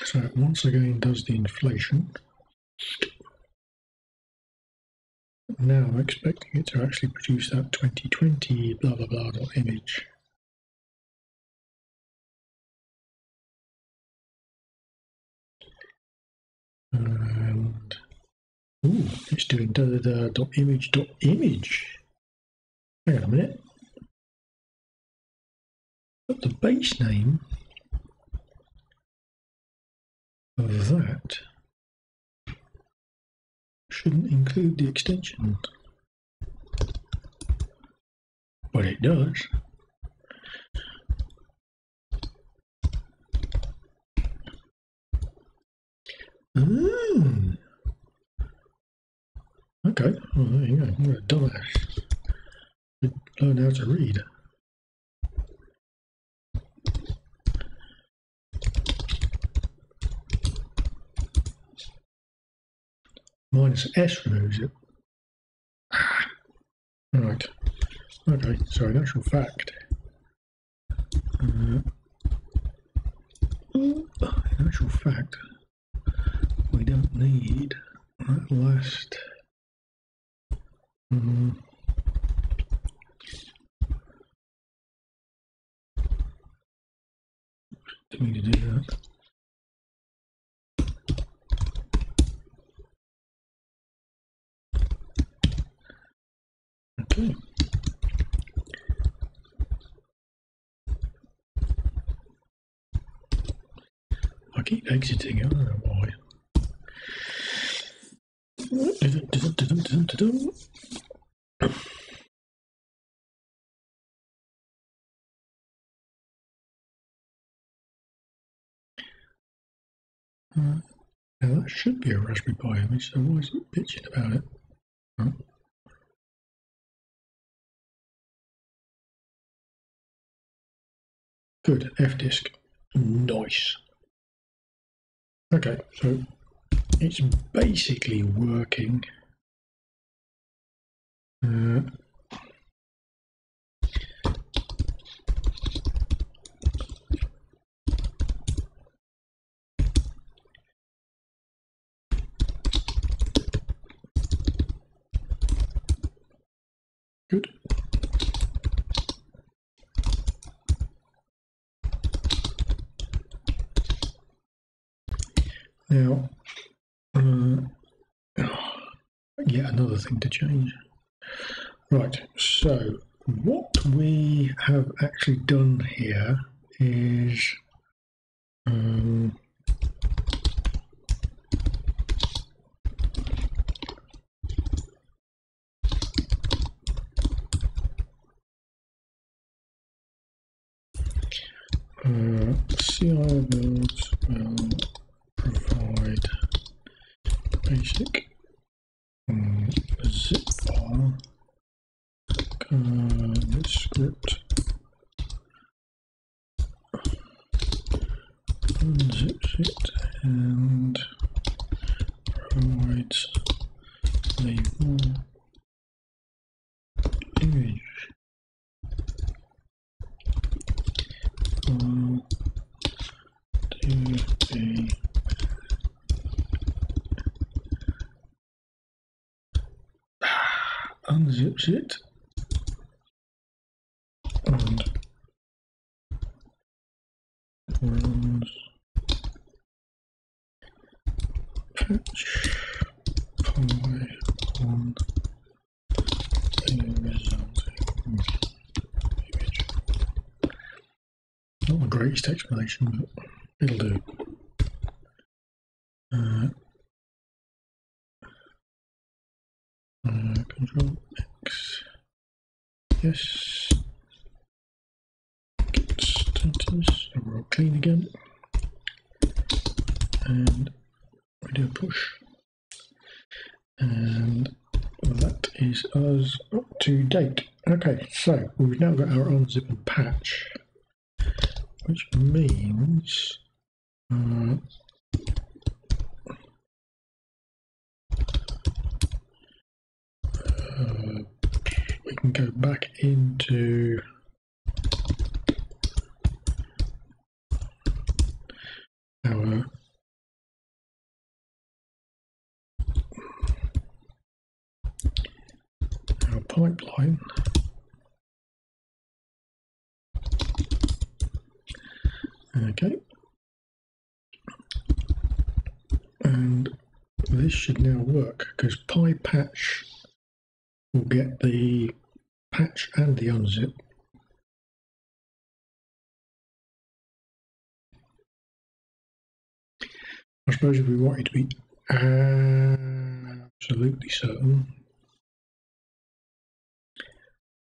So it once again does the inflation. Now I'm expecting it to actually produce that twenty twenty blah blah blah dot image. And ooh, it's doing da da da dot image dot image. Hang on a minute. But the base name of that shouldn't include the extension, but it does. Mm. Okay, well, there you go. What a dumbass! Should learn how to read. Minus S removes it. Ah. Right. Okay, so in actual fact, uh, in actual fact, we don't need that last. Um, didn't mean to do that. Okay. I keep exiting, I don't know why. Now that should be a Raspberry Pi image, so why is it bitching about it? Oh. Good, F disk. Nice. Okay, so it's basically working. Uh, good. Now, uh, yet another thing to change. Right, so what we have actually done here is um, uh, C I-Utils will provide basic um, zip file uh, script unzips it and provides a raw image file to be unzips it and runs patch pi on resulting image. Not the greatest explanation, but it'll do. Uh, Uh, control X, yes, get status, and we're all clean again, and we do a push, and that is us up to date. Okay, so we've now got our unzip and patch, which means uh, Uh, we can go back into our our pipeline . Okay and this should now work because PiPatch we'll get the patch and the unzip. I suppose if we wanted to be absolutely certain,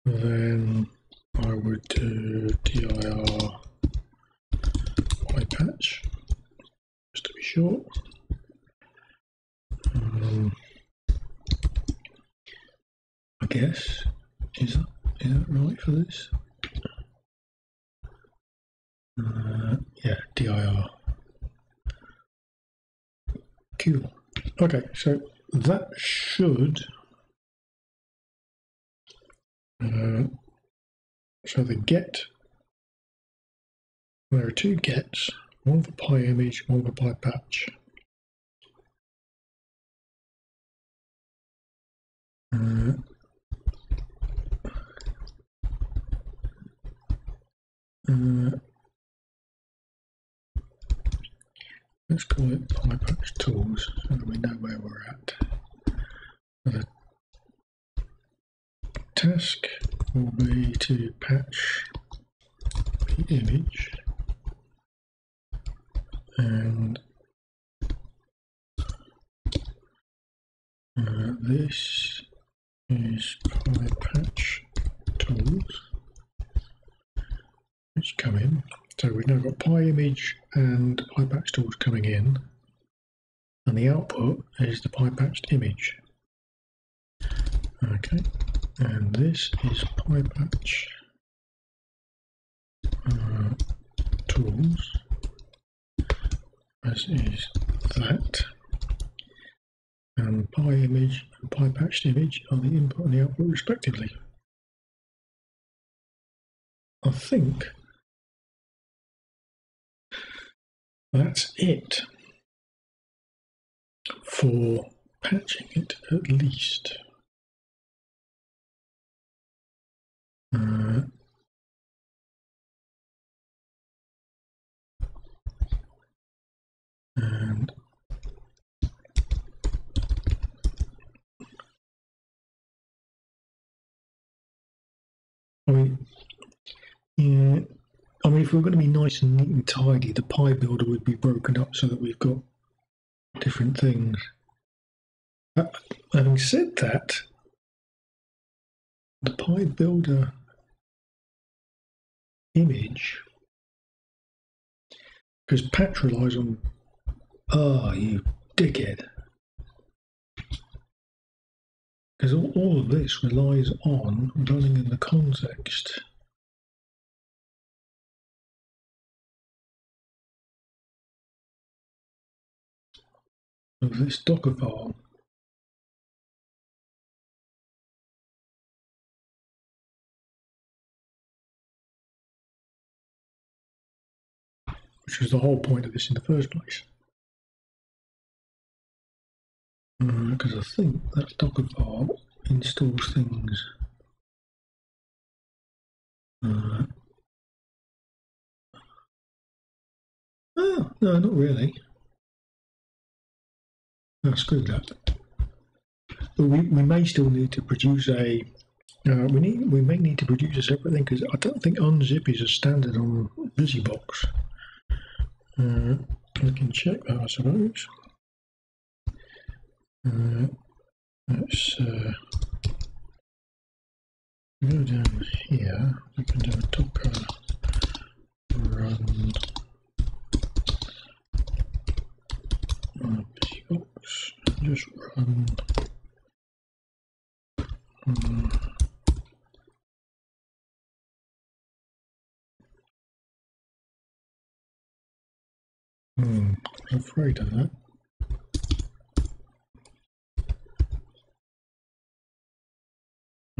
then I would do dir PiPatch, just to be sure. Um, I guess, is that, is that right for this? Uh, yeah, dir. Cool. Okay, so that should... Uh, so the get, there are two gets, one for PiImage, one for PiPatch. Uh, Uh, let's call it PiPatchTools so that we know where we're at. The task will be to patch the image and uh, this is PiPatchTools. Come in. So we've now got PiImage and PiPatchTools coming in, and the output is the PiPatched image. Okay, and this is PiPatch uh, tools. This is that, and PiImage and PiPatched image are the input and the output respectively. I think. That's it for patching it, at least. Uh, and I mean, yeah. I mean, if we're going to be nice and neat and tidy, the PiBuilder would be broken up so that we've got different things. But having said that, the PiBuilder image, because patch relies on, ah, oh, you dickhead. Because all, all of this relies on running in the context. Of this Docker file. Which was the whole point of this in the first place. Because uh, I think that Docker file installs things. Uh, oh, no, not really. I screwed up. But we, we may still need to produce a, uh, we need we may need to produce a separate thing, because I don't think unzip is a standard on BusyBox. Uh, I can check that, I suppose. Uh, let's uh, go down here. We can do a Docker run on BusyBox. Just run. Um, Hmm, I'm afraid of that.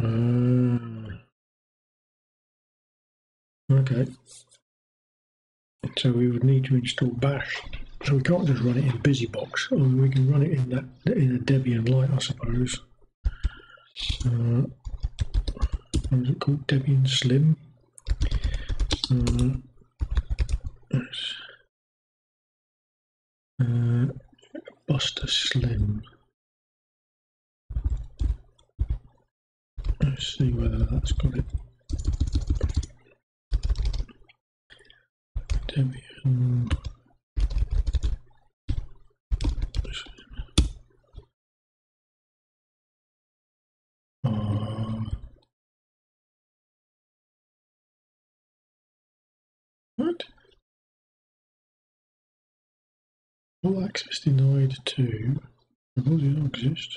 Uh, okay. So we would need to install bash. So we can't just run it in BusyBox. Or we can run it in that in a Debian light, I suppose. Uh, what is it called? Debian Slim. Uh, yes. Uh, Buster Slim. Let's see whether that's got it. Debian. Uh, what? All access denied to. All do not exist.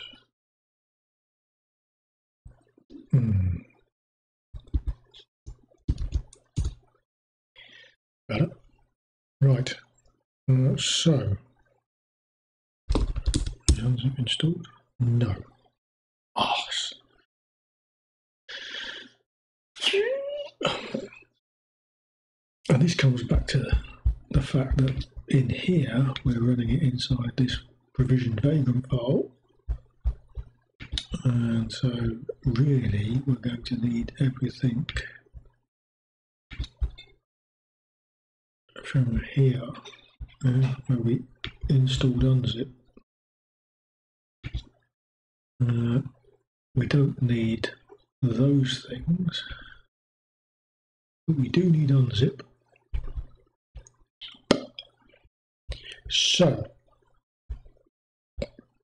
Hmm. Got it. Right. Uh, so, is unzip installed? No. Ah. And this comes back to the, the fact that. In here, we're running it inside this provisioned Vagrant file, and so really we're going to need everything from here, uh, where we installed unzip. Uh, we don't need those things, but we do need unzip. So,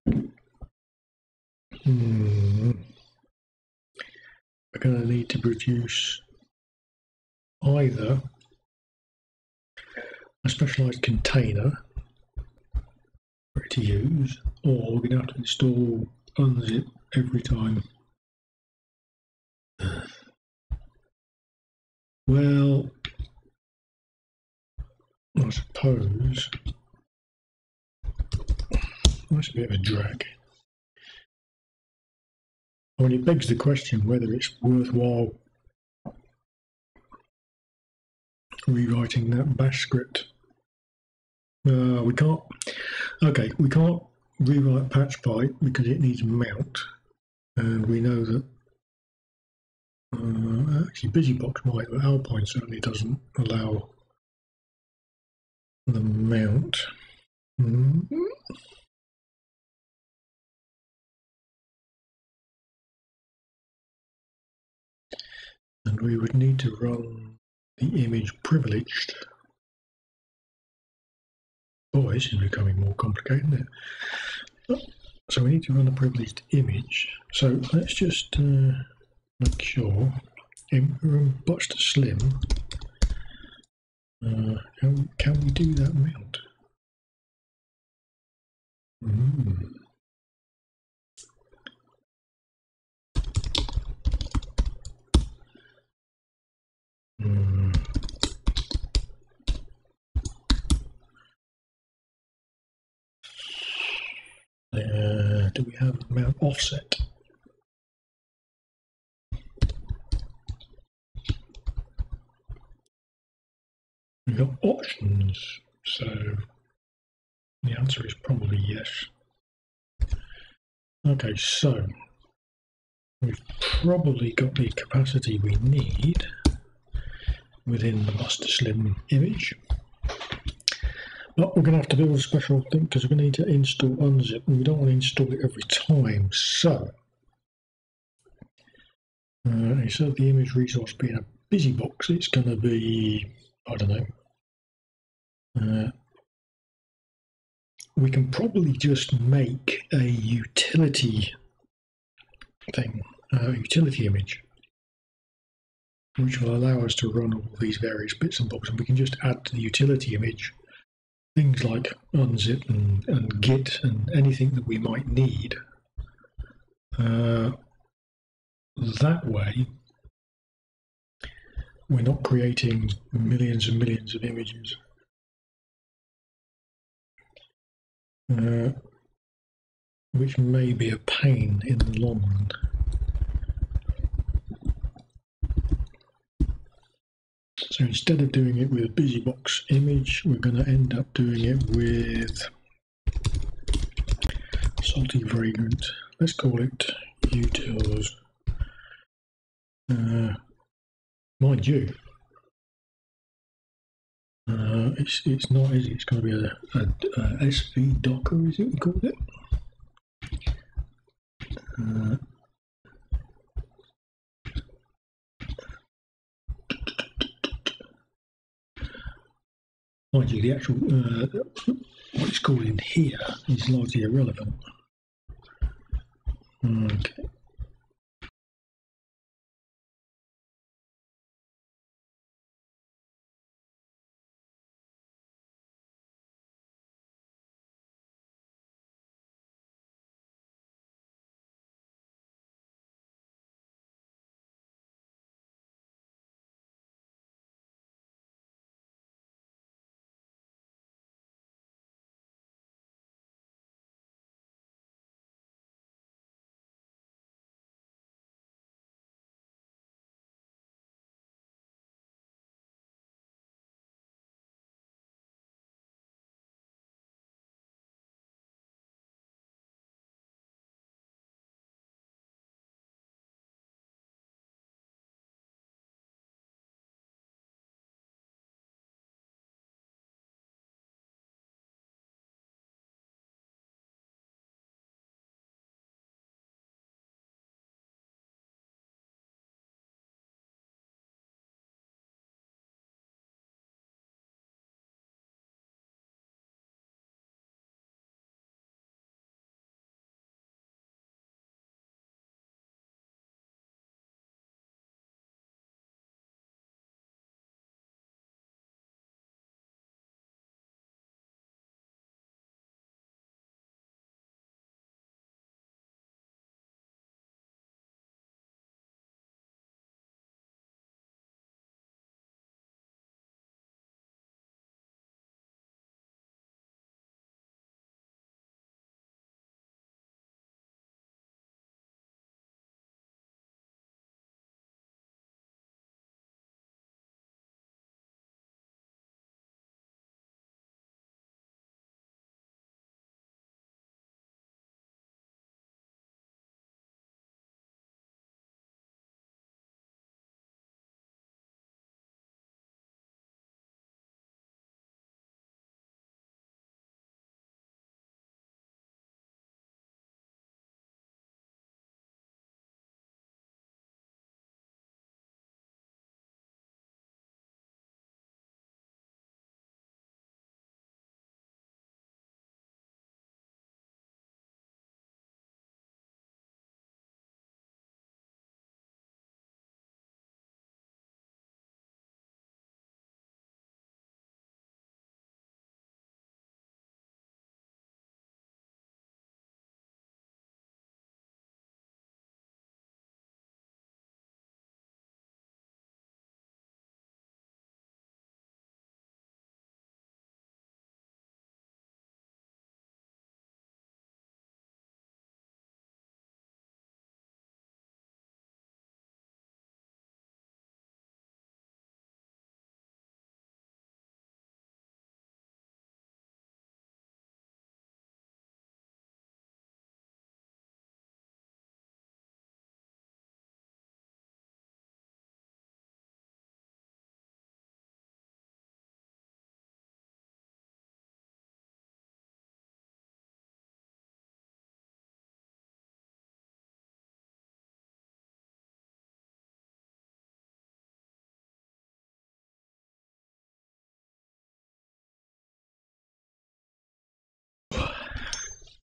hmm, we're going to need to produce either a specialized container for it to use, or we're going to have to install unzip every time. Well, I suppose. That's a bit of a drag. I mean, it begs the question whether it's worthwhile rewriting that bash script. Uh, we can't. Okay, we can't rewrite PatchPi because it needs mount, and we know that. Uh, actually, BusyBox might, but Alpine certainly doesn't allow the mount. Mm-hmm. And we would need to run the image privileged. Oh, this is becoming more complicated, isn't it? So we need to run a privileged image. So let's just uh, make sure. Um, Buster Slim. Uh, can, can we do that mount? Mm. Mm. Uh, do we have mount offset? We've got options, so the answer is probably yes. Okay, so We've probably got the capacity we need within the Buster Slim image. But we're going to have to build a special thing because we're going to need to install unzip, and we don't want to install it every time. So, uh, instead of the image resource being a BusyBox, it's going to be, I don't know. Uh, we can probably just make a utility thing, a utility image, which will allow us to run all these various bits and bobs, and we can just add to the utility image things like unzip and, and git and anything that we might need. Uh, that way, we're not creating millions and millions of images. Uh, which may be a pain in the long run. So instead of doing it with a BusyBox image, we're going to end up doing it with Salty Vagrant. Let's call it Utils. Uh, mind you, uh, it's it's not easy. It's going to be a, a, a S V Docker, is it? We called it. Uh, Mind you, the actual uh, what it's called in here is largely irrelevant. Okay.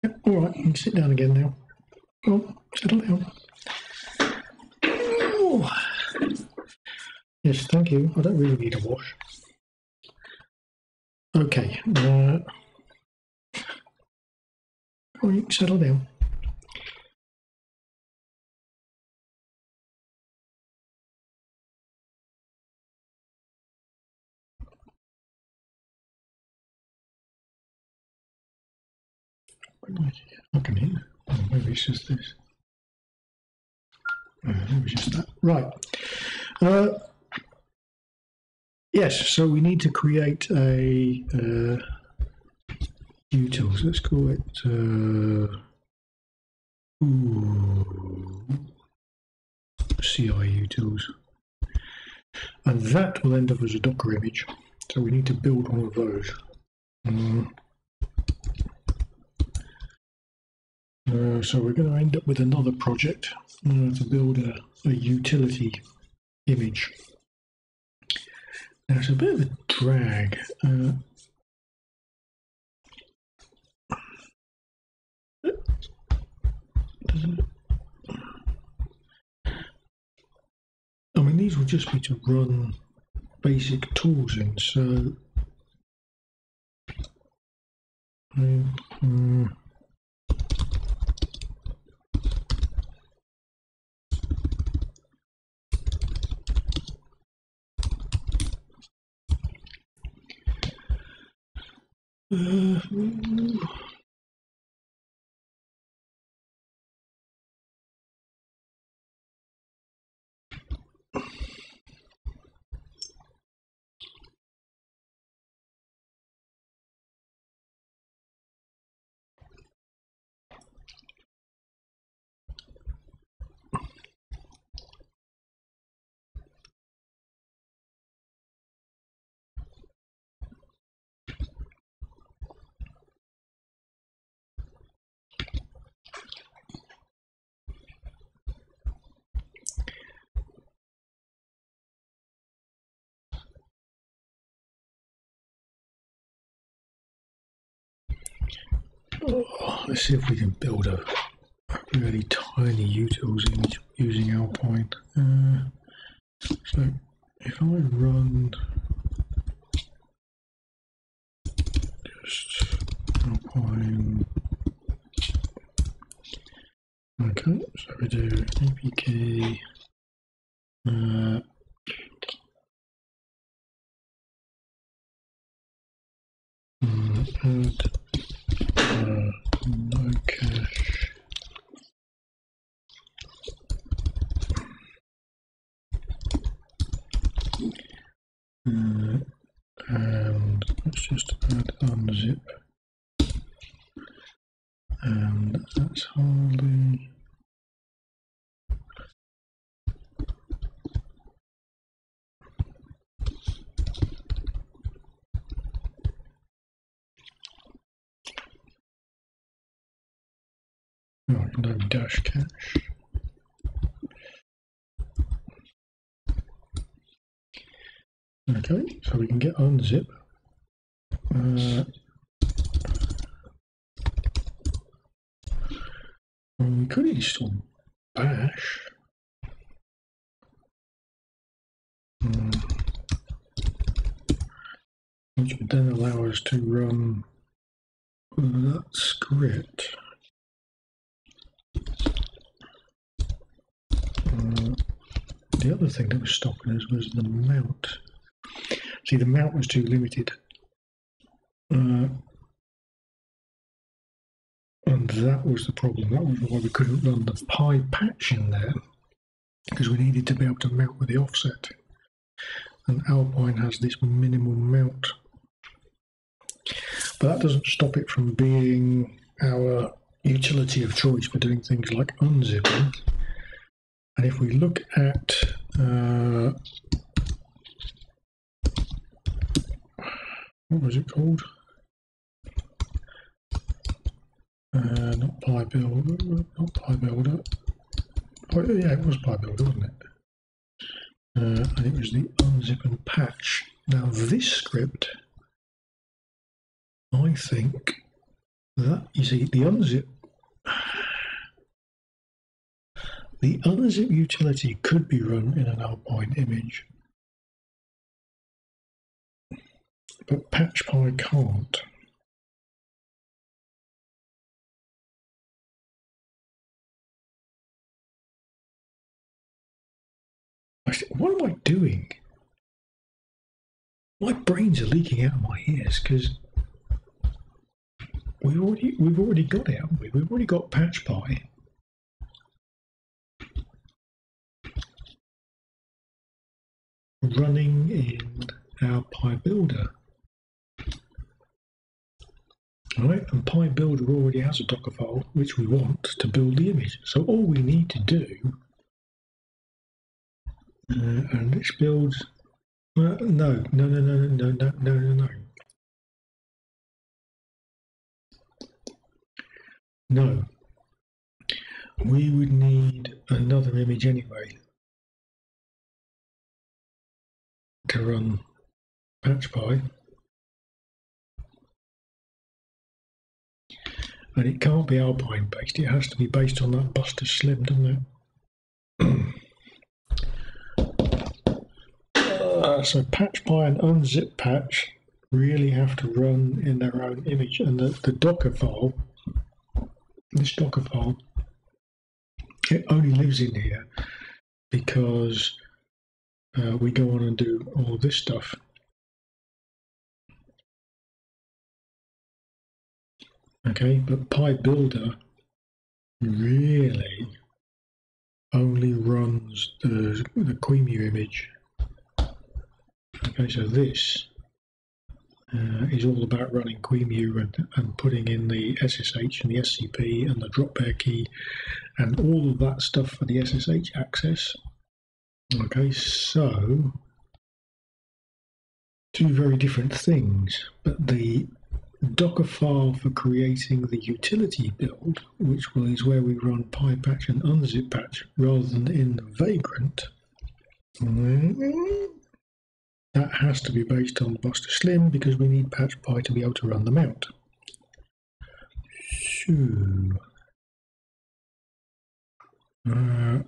Yep, all right, you can sit down again now. Oh, settle down. Ooh. Yes, thank you. I don't really need a wash. Okay. Uh, all right, settle down. Looking in. Oh, maybe it's just this. Uh, maybe just that. Right. Uh, yes. So we need to create a uh, utils. Let's call it. Uh, ooh, C I-Utils, and that will end up as a Docker image. So we need to build one of those. Um, Uh, so we're going to end up with another project uh, to build a, a utility image. Now it's a bit of a drag. Uh, I mean, these will just be to run basic tools in. So. Um, Uh, Oh, let's see if we can build a, a really tiny utils image using Alpine. Uh, so if I run just Alpine, okay, so we do A P K. Uh, add Uh, no cache. Uh, and let's just add unzip. And that's hardly. No, no dash cache. Okay, so we can get unzip. Uh, well, we could install bash. Um, which would then allow us to run that script. Uh, the other thing that was stopping us was the mount. See, the mount was too limited, uh, and that was the problem. That was why we couldn't run the PiPatch in there, because we needed to be able to mount with the offset, and Alpine has this minimal mount, but that doesn't stop it from being our utility of choice for doing things like unzipping. And if we look at uh, what was it called? Uh, not PiBuilder, not PiBuilder. Oh, yeah, it was PiBuilder, wasn't it? Uh, and it was the unzip and patch. Now this script, I think, that, you see the unzip, the unzip utility could be run in an Alpine image, but PatchPi can't. I said, what am I doing? My brains are leaking out of my ears because we've already we've already got it, haven't we? We've already got PatchPi. Running in our PiBuilder. Right, and PiBuilder already has a Docker file which we want to build the image. So all we need to do, uh, and let's build. Uh, no, no, no, no, no, no, no, no, no. No. We would need another image anyway to run PatchPi, and it can't be Alpine based, it has to be based on that Buster Slim, doesn't it? uh, so PatchPi and unzip patch really have to run in their own image, and the, the Docker file, this Docker file, it only lives in here because Uh, we go on and do all of this stuff. Okay, but PiBuilder really only runs the, the Q E M U image. Okay, so this uh, is all about running Q E M U and, and putting in the S S H and the S C P and the dropbear key and all of that stuff for the S S H access. Okay, so two very different things, but the Docker file for creating the utility build, which will, is where we run PiPatch and unzip patch rather than in the Vagrant, that has to be based on Buster Slim because we need PatchPi to be able to run them out. So, uh,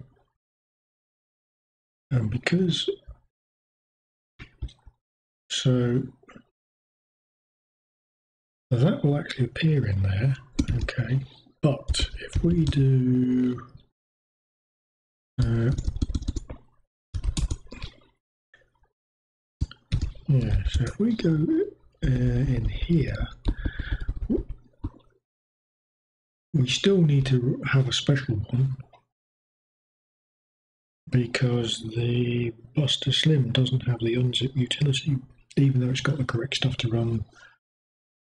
And because, so that will actually appear in there, okay, but if we do, uh, yeah, so if we go uh, in here, we still need to have a special one, because the Buster Slim doesn't have the unzip utility, even though it's got the correct stuff to run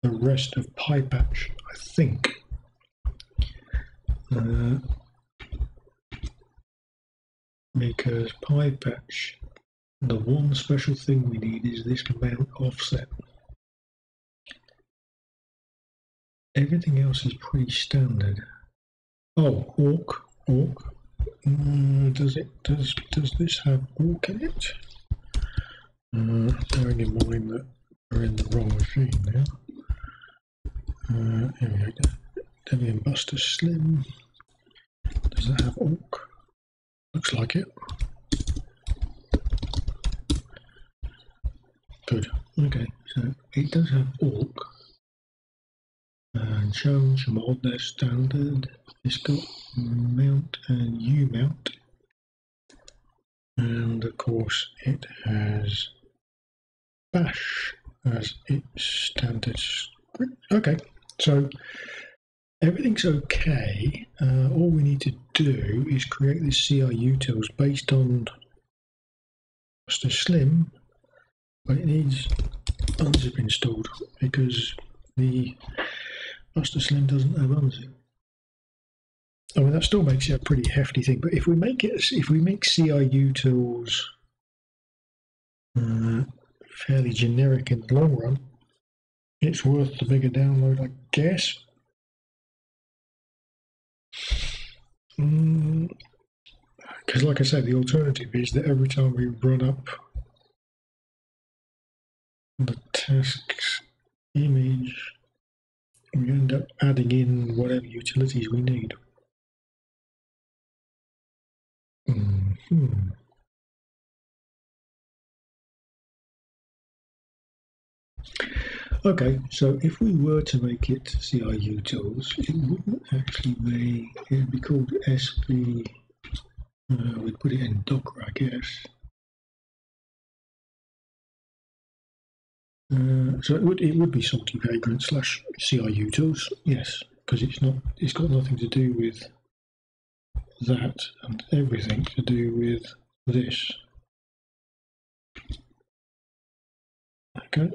the rest of PiPatch, I think. Uh, because PiPatch, the one special thing we need is this mount offset. Everything else is pretty standard. Oh, awk, awk. Uh, does it does does this have awk in it? Uh, bearing in mind that we're in the wrong machine now. Uh, here we go. Debian Buster Slim. Does that have awk? Looks like it. Good. Okay. So it does have awk. And shown some mod there standard. It's got mount and U mount, and of course it has bash as its standard script. Okay, so everything's okay. Uh, all we need to do is create this C I-Utils based on Buster Slim, but it needs unzip installed because the Buster Slim doesn't have unzip. I mean, that still makes it a pretty hefty thing, but if we make it, if we make C I-Utils uh, fairly generic in the long run, it's worth the bigger download, I guess. Because, mm, like I said, the alternative is that every time we run up the tasks image, we end up adding in whatever utilities we need. Mm-hmm. Okay, so if we were to make it C I-Utils, it wouldn't actually be, it would be called S P, uh, we'd put it in Docker, I guess. Uh, so it would it would be salty vagrant slash C I-Utils, yes, because it's not it's got nothing to do with that and everything to do with this. Okay.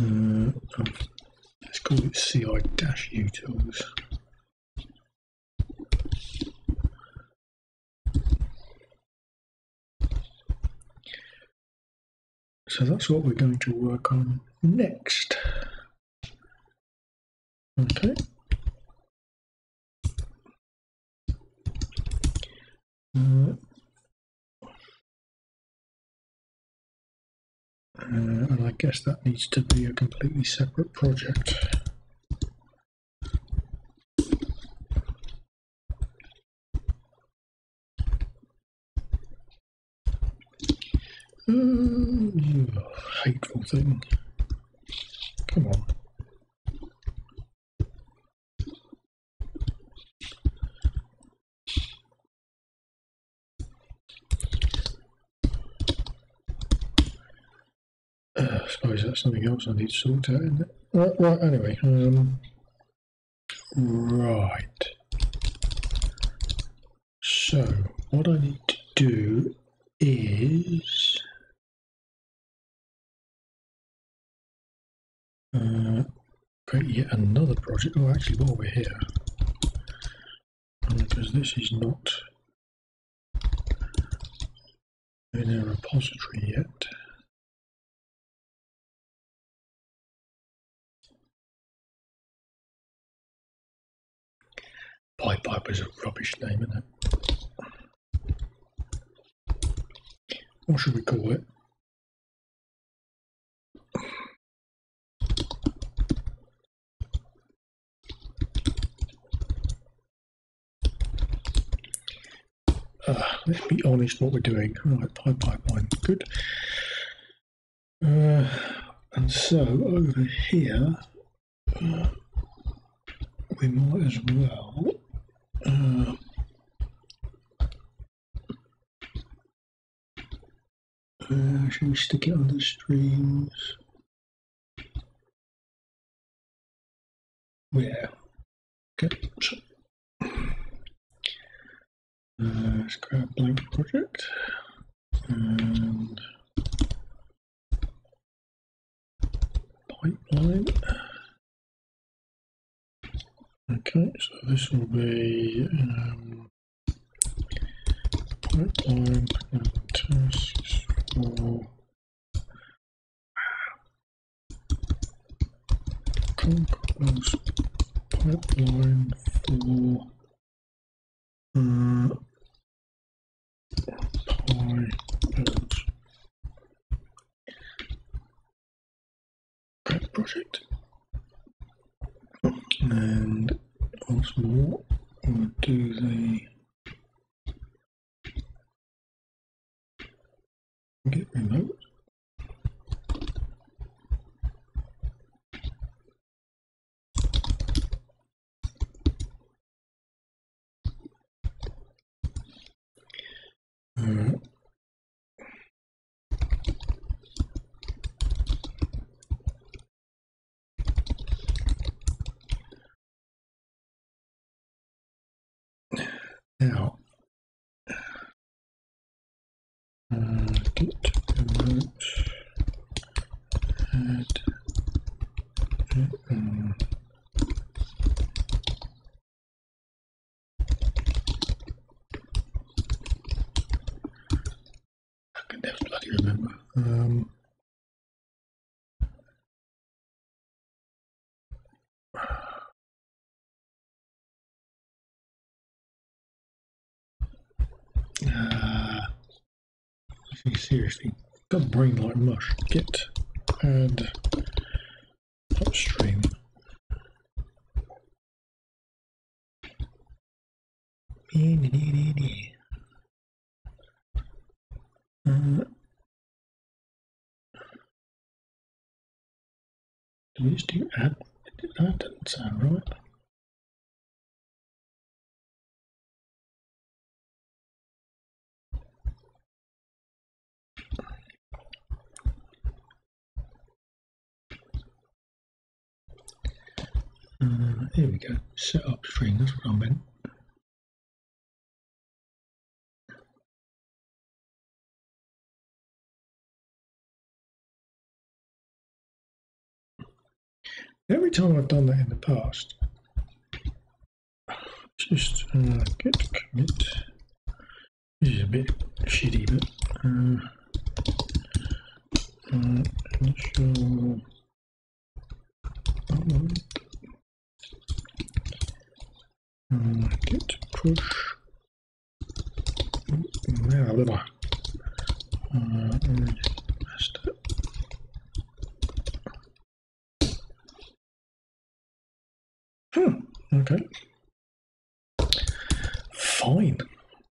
Uh, let's call it C I-Utils. So that's what we're going to work on next. Okay. Uh, Uh, and I guess that needs to be a completely separate project. Um, you hateful thing. Come on. I suppose that's something else I need to sort out, isn't it? Right, right anyway, um, right. So, what I need to do is uh, create yet another project. Oh, actually, while we're here, because this is not in our repository yet. Pi Pipe is a rubbish name, isn't it? What should we call it? Uh, let's be honest what we're doing. Right, Pi Pipeline, good. Uh, and so over here, uh, we might as well. Uh, uh, should we stick it on the streams? Yeah. Okay. Uh, let's grab a blank project and pipeline. Okay, so this will be um, pipeline and tasks for Concourse pipeline for uh, Pi Build. Great project. And once more, we'll do the get remote. Uh, Now, uh, git remote add um, I can never bloody remember. Um, Uh, seriously, got a brain like mush. Git add Stop streaming. Uh, did we just do add? That doesn't sound right. Uh, here we go. Set up string. That's what I meant. Every time I've done that in the past, just uh, git commit. This is a bit shitty, but uh, uh, initial upload. Uh, git push. Now, little. Uh, messed up. Hmm. Okay. Fine.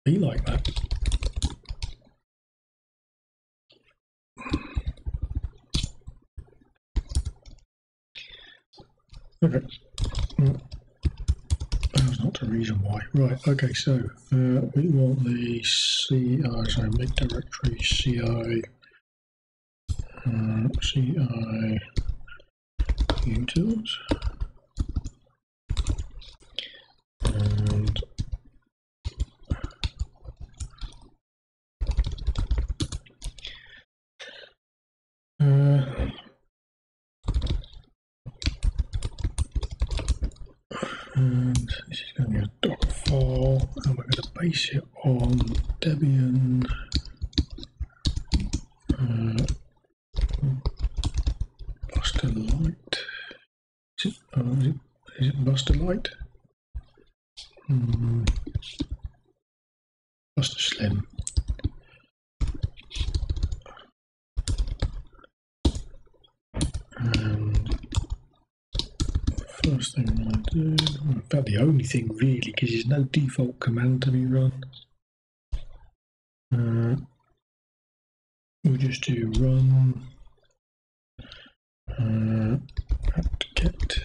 Be like that. Okay. Well, that was not the reason why. Right. Okay. So uh, we want the C I. So make directory C I. Uh, C I Utils. And uh, and this is going to be a Docker file, and we're going to base it on Debian uh, Buster Lite. Is it, oh, is it, is it Buster Lite? Hmm. Buster Slim. And first thing I do, about the only thing really, because there's no default command to be run. Uh, we'll just do run uh, apt-get.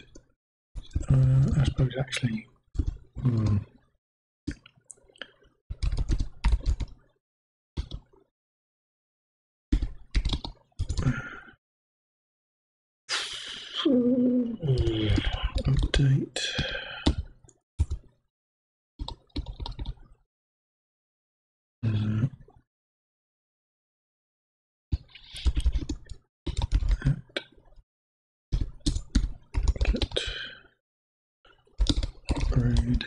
Uh, I suppose actually. Hmm. Update. Uh, Upgrade. Uh,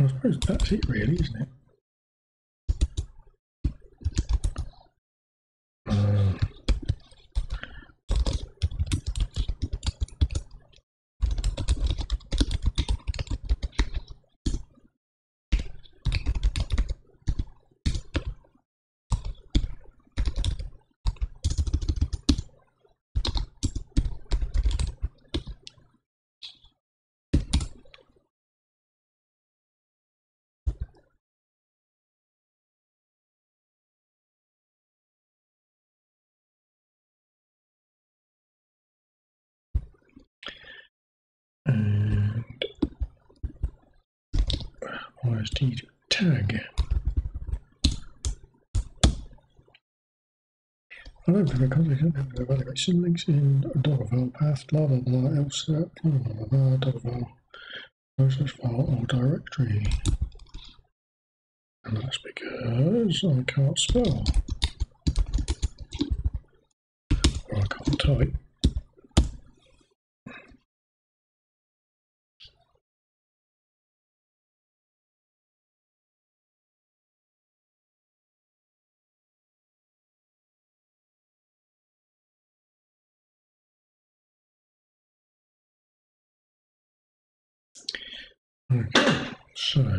I suppose that's it really, isn't it? And I S D tag. I don't have a complicated evaluation links in Dockerfile path, blah blah blah, else blah blah blah, Dockerfile, no such file or directory. And that's because I can't spell. Or I can't type. Okay, so uh,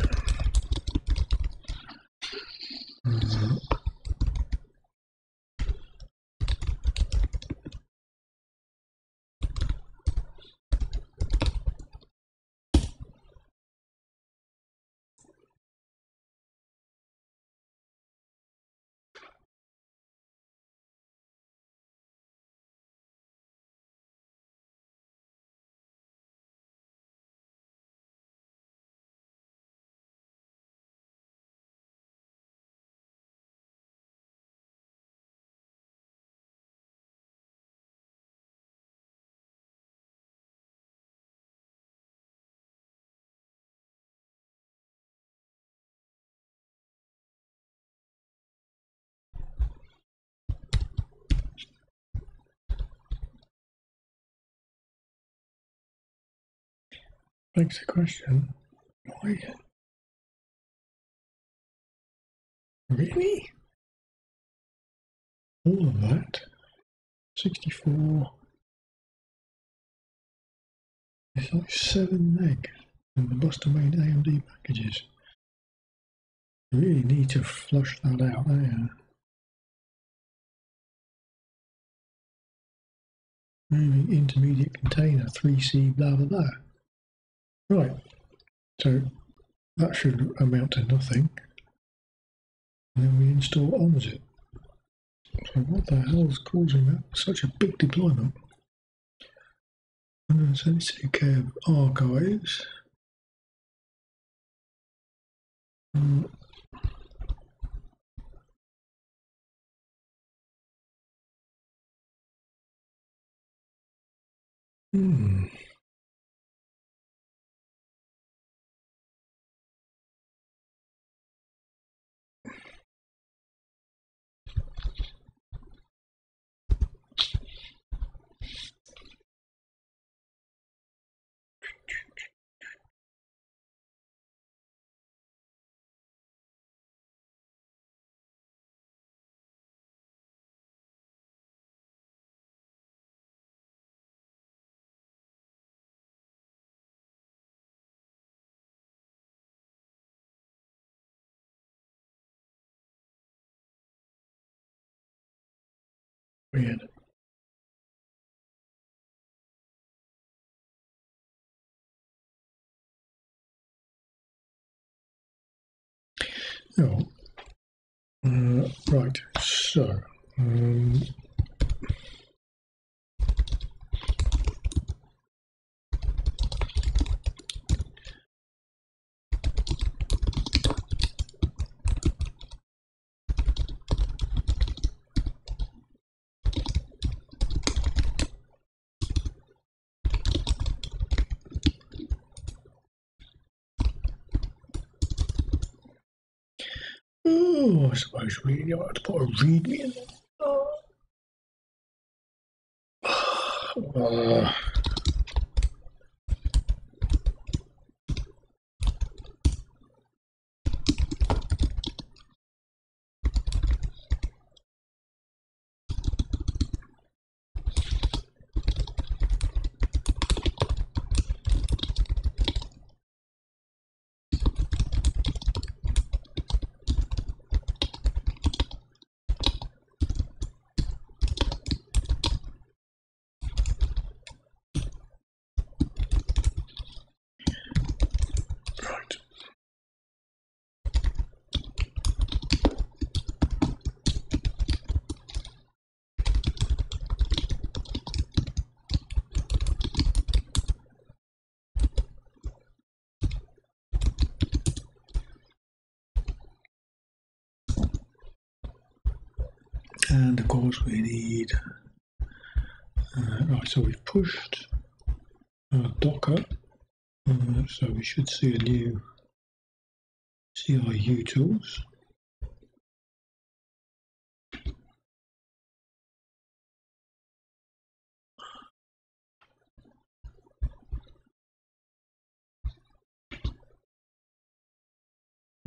Begs the question, why? Really? All of that? sixty-four. It's like seven meg in the Buster main A M D packages. You really need to flush that out there. Maybe intermediate container, three C, blah blah blah. Right, so that should amount to nothing. And then we install onzip. So what the hell is causing that? Such a big deployment. one hundred seventy-two K of archives. Um, hmm. Weird. Oh. Uh, right, so um, I suppose we ought to put a readme in there. Uh, And of course we need, uh, right, so we've pushed our Docker, uh, so we should see a new C I-Utils.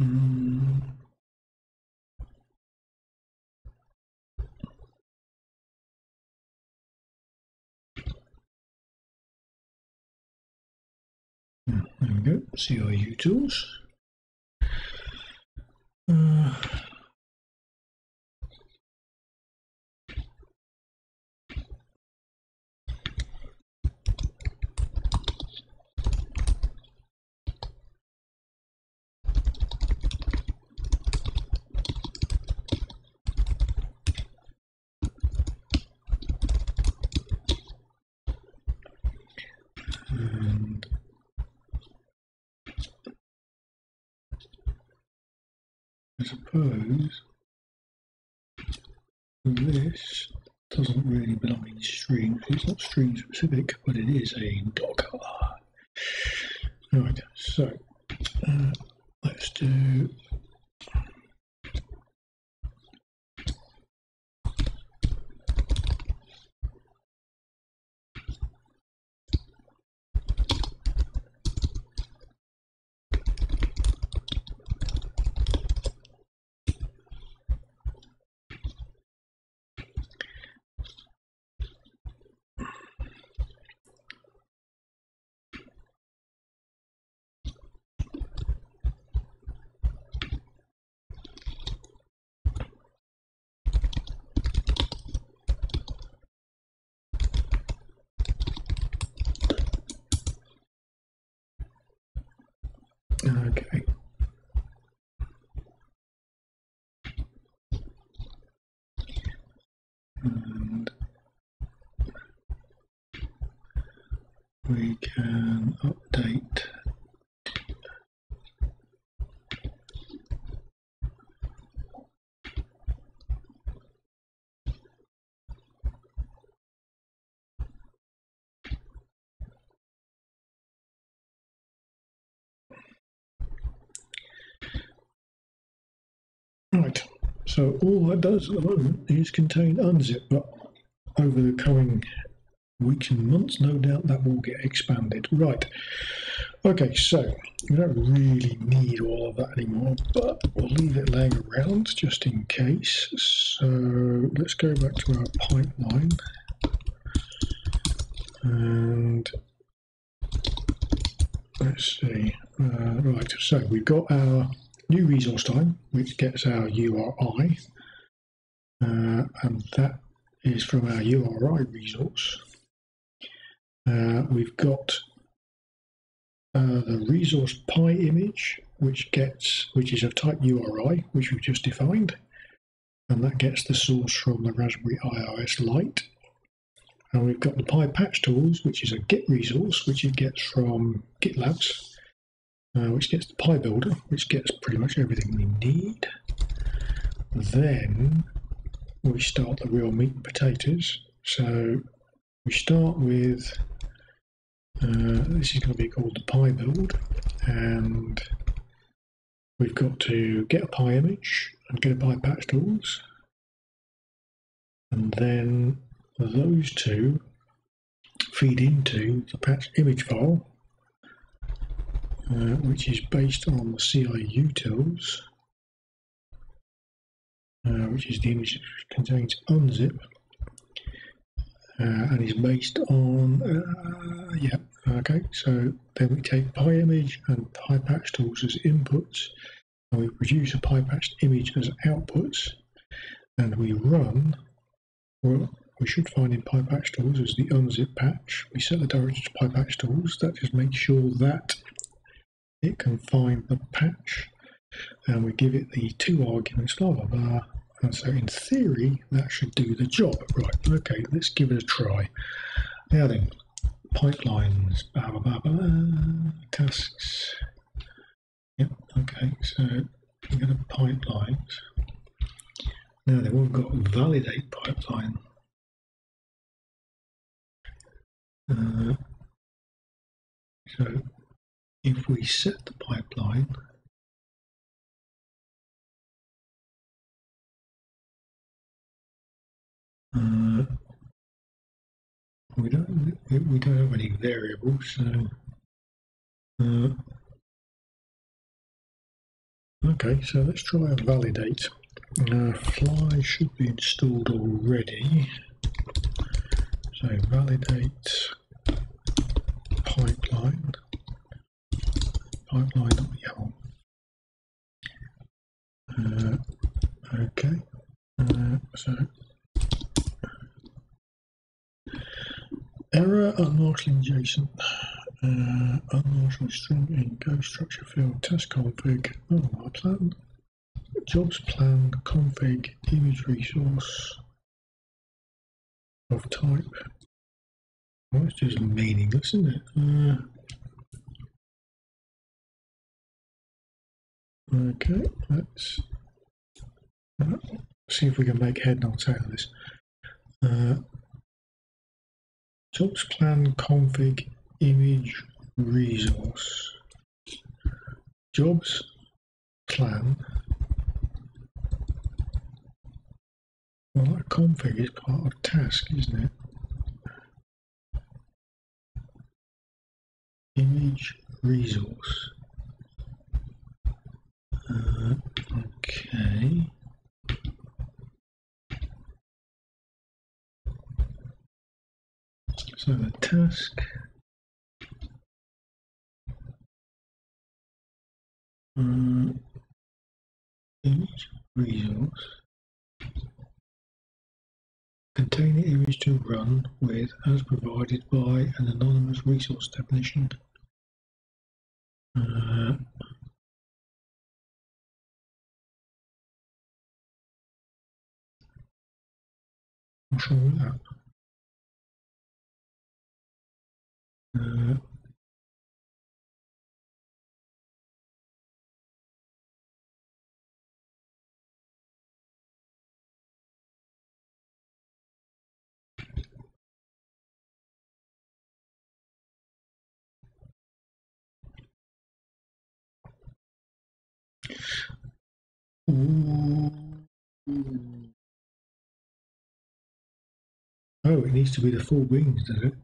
Mm. go, C I-Utils. Uh, I suppose this doesn't really belong in stream. It's not stream specific, but it is a Docker. Right, so uh, let's do Okay. And we can update Right, so all that does at the moment is contain unzip, but over the coming weeks and months, no doubt that will get expanded. Right, okay, so we don't really need all of that anymore, but we'll leave it laying around just in case. So let's go back to our pipeline and let's see. Uh, right, so we've got our new resource time, which gets our U R I, uh, and that is from our U R I resource. Uh, we've got uh, the resource PiImage, which gets which is of type U R I, which we've just defined, and that gets the source from the Raspberry I O S Lite. And we've got the PiPatchTools, which is a Git resource, which it gets from GitLab's. Uh, which gets the PiBuilder, which gets pretty much everything we need. Then we start the real meat and potatoes. So we start with, uh, this is going to be called the PiBuild, and we've got to get a PiImage and get a PiPatchTools, and then those two feed into the patch image file, Uh, which is based on the C I-Utils, uh, which is the image that contains unzip, uh, and is based on, uh, yeah, okay, so then we take PiImage and PiPatchTools as inputs, and we produce a PiPatched image as outputs, and we run, well, we should find in PiPatchTools as the unzip patch, we set the directory to PiPatchTools, that just makes sure that it can find the patch, and we give it the two arguments, blah blah blah, and so in theory that should do the job. Right, okay, let's give it a try. Now then, pipelines, blah blah blah, blah tasks. Yep, okay, so we're going to pipelines. Now then, we've got validate pipeline. Uh, so if we set the pipeline, uh, we don't we don't have any variables, so uh, okay. So let's try and validate. Uh, Fly should be installed already. So validate pipeline. pipeline YAML. Uh, okay, uh, so error unmarshalling JSON, uh, unmarshalling string in go structure field test config. Oh, my plan, jobs plan config image resource of type. Well, it's just meaningless, isn't it? Uh, okay, let's uh, see if we can make head and tail of this. Uh, Jobs plan config image resource. Jobs plan. Well, that config is part of task, isn't it? Image resource. Uh, okay. So the task. Um, image resource. Contain the image to run with as provided by an anonymous resource definition. Uh, what's wrong with that? Uh, oh, it needs to be the four wings, does it?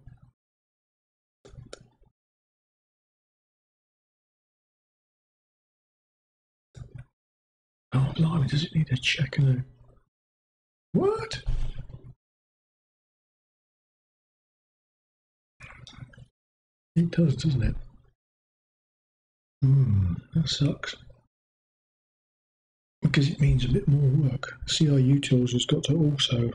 Oh, blimey, does it need a check and a... What? It does, doesn't it? Hmm, that sucks. Because it means a bit more work. C I Utils has got to also...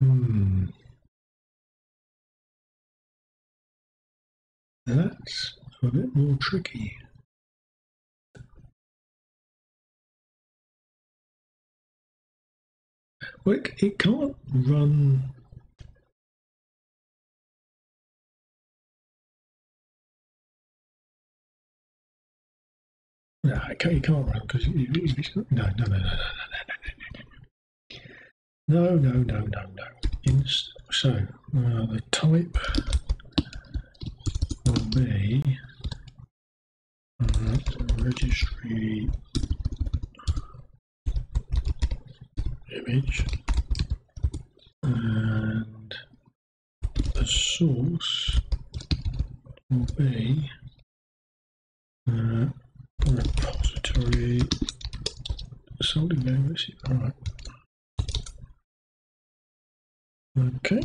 Hmm... That's a bit more tricky. Well, it, it can't run. No, it can't, it can't run because no, no, no, no, no, no, no, no, no, no, no, no, no, no. In, so uh, the type. Will be uh, registry image and the source will be uh, repository solid memory. Right. Okay.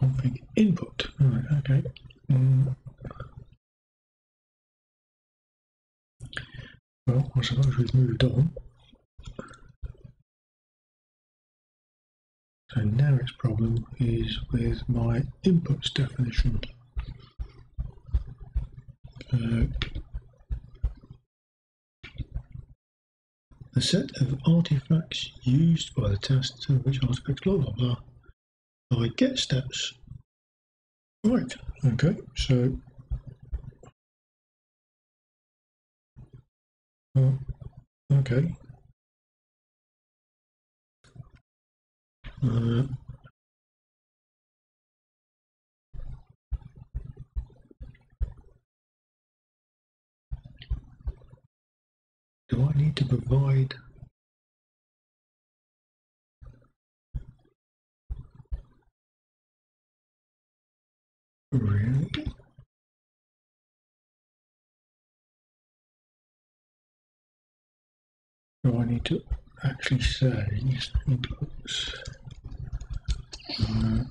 Config input. Right, okay. Um, well, I suppose we've moved on. So now its problem is with my inputs definition. Uh, the set of artifacts used by the test to which artifacts blah blah blah. I get steps. Right, okay, so oh, okay. Uh, do I need to provide Really? So I need to actually say inputs. Uh,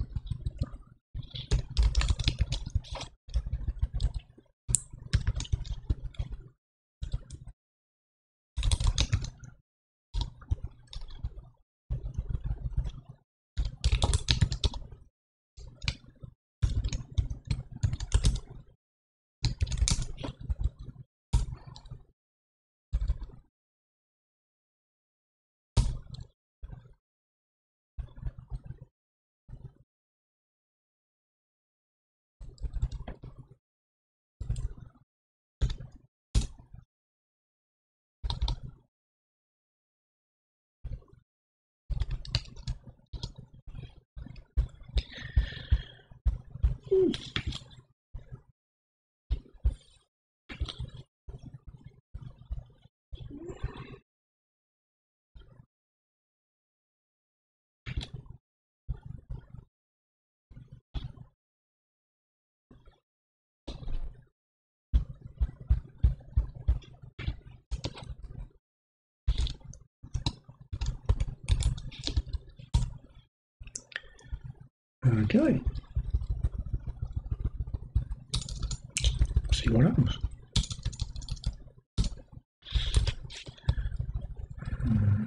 Okay. See what happens. Hmm.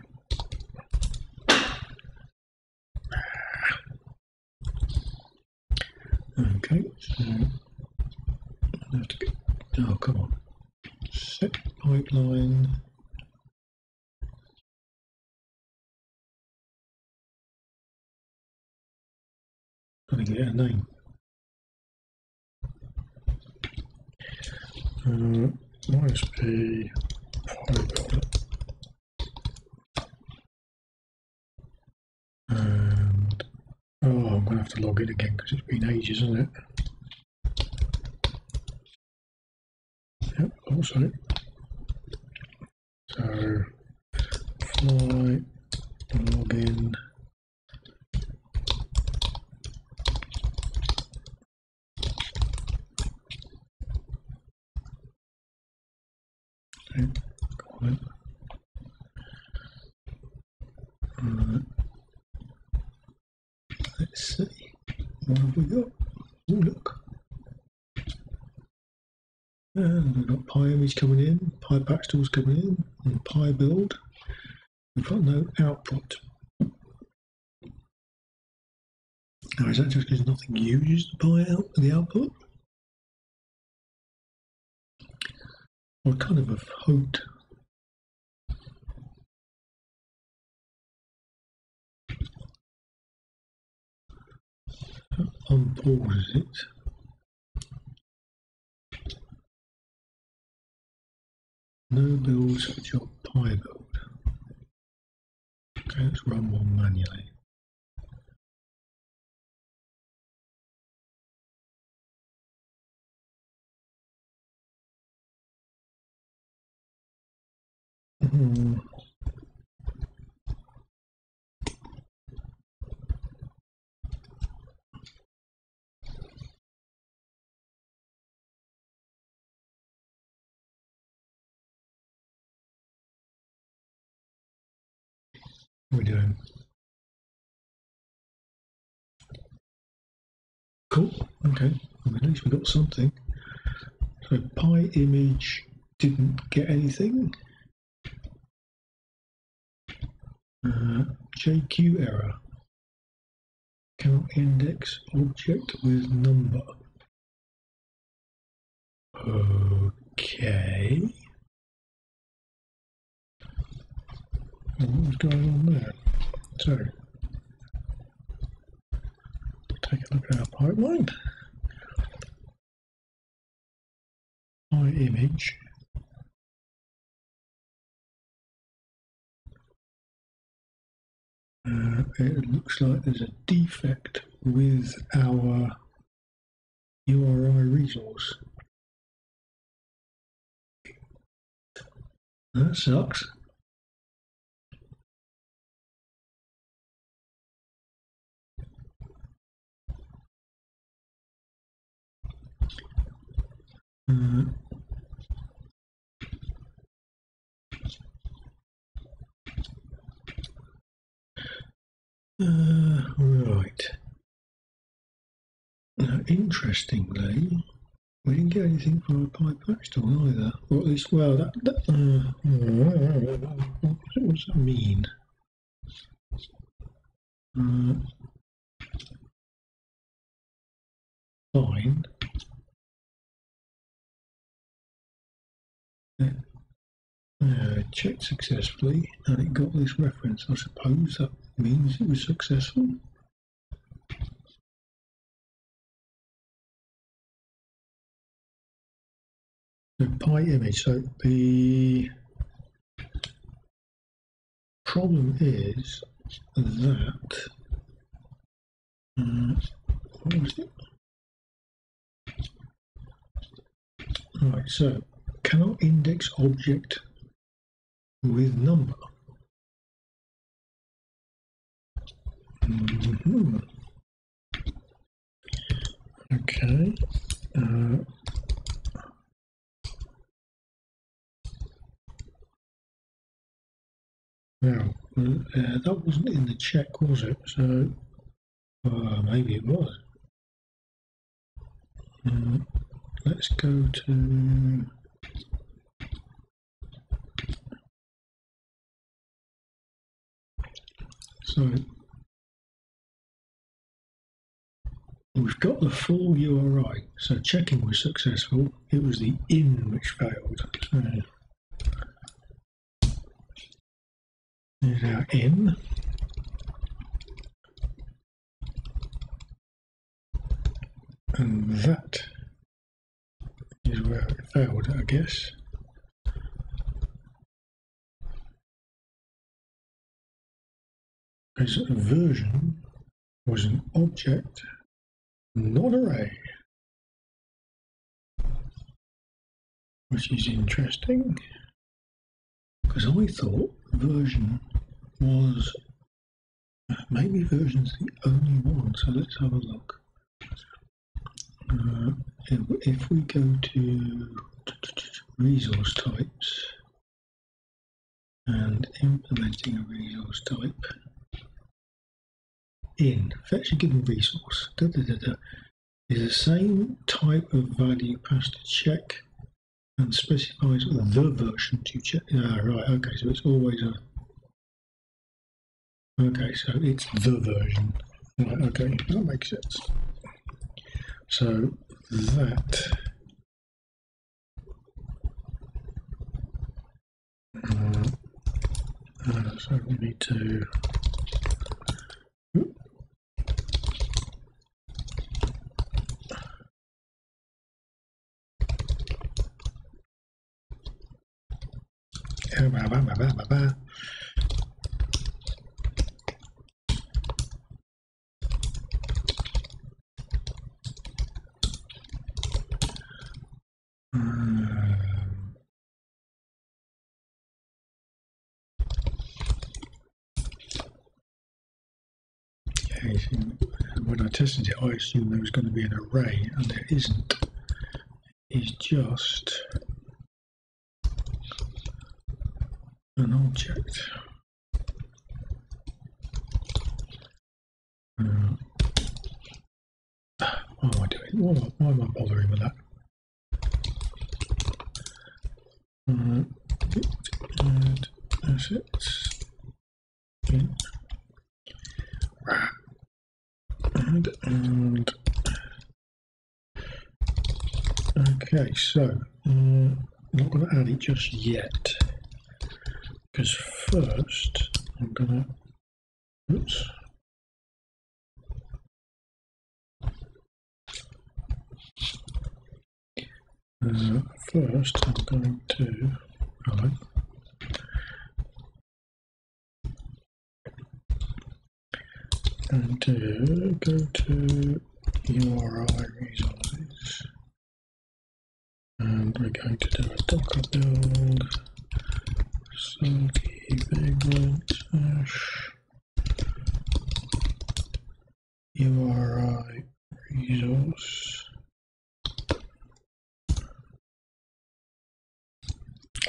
Okay, so I have to get, oh come on, set pipeline. I think get a name. Uh, Y S P PiBuilder. And oh, I'm gonna have to log in again because it's been ages, isn't it? Yep, also. So fly login. Okay, got it. Uh, let's see, what have we got? Oh, look. And we've got PiImage coming in, PiPatchTools coming in, and PiBuild. We've got no output. Now, is that just because nothing uses the Pi out the output? Or kind of a hoot. That unpauses it. No builds for your Pi build. Okay, let's run one manually. Hmm. What are we doing? Cool. Okay. Well, at least we got something. So PiImage didn't get anything. Uh, J Q error. Cannot index object with number. Okay. What was going on there? So, take a look at our pipeline. PiImage. Uh, it looks like there's a defect with our U R I resource. That sucks. Uh, Uh, right. Now, interestingly, we didn't get anything from a PiPatch tool either. Well, this, well, that, that uh, what does that mean? Uh, fine. Uh, checked successfully, and it got this reference. I suppose that means it was successful. The PiImage. So the problem is that uh, what was it? Right. So cannot index object with number. Mm-hmm. Okay. Uh, now, well, uh, that wasn't in the check, was it? So, uh, maybe it was. Uh, let's go to. So, we've got the full U R I, so checking was successful. It was the in which failed. So, there's our in. And that is where it failed, I guess. Because a version was an object, not array, which is interesting, because I thought version was, maybe version's the only one, so let's have a look. Uh, if, if we go to resource types, and implementing a resource type, in fetch a given resource da, da, da, da, is the same type of value passed to check and specifies the version to check. Ah, right, okay, so it's always a. Okay, so it's the version. Right, okay, that makes sense. So that. Uh, uh, so we need to. Um, yeah, when I tested it, I assumed there was going to be an array, and there isn't. It's just an object. Um, why am I doing? Why am I, why am I bothering with that? Uh, and assets in and and okay. So uh, I'm not going to add it just yet. Because first I'm gonna oops. Uh, first I'm going to hello. And to go to U R I resources, and we're going to do a Docker build. So Vagrant slash U R I resource.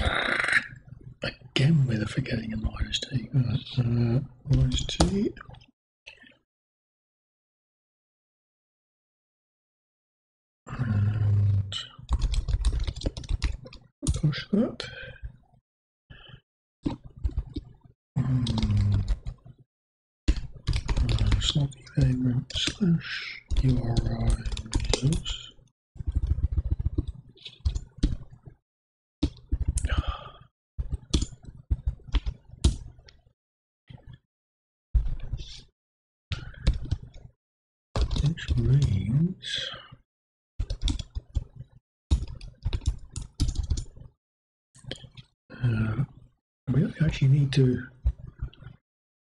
Ah, again with a forgetting in minus T. Uh, minus T. push that. Um, uh, slash vagrant slash U R I results. Which means uh, we actually need to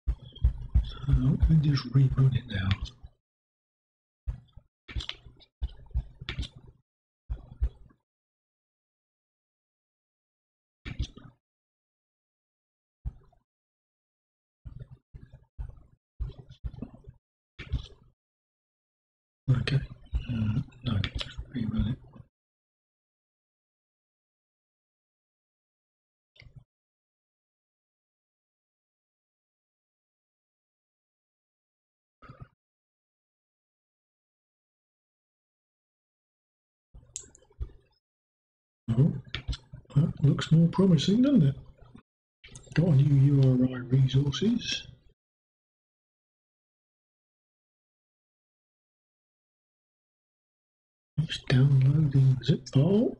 uh, let me just reboot it now. Okay, uh, no, just rerun it. Oh, that looks more promising, doesn't it? Got new U R I resources. It's downloading the zip file.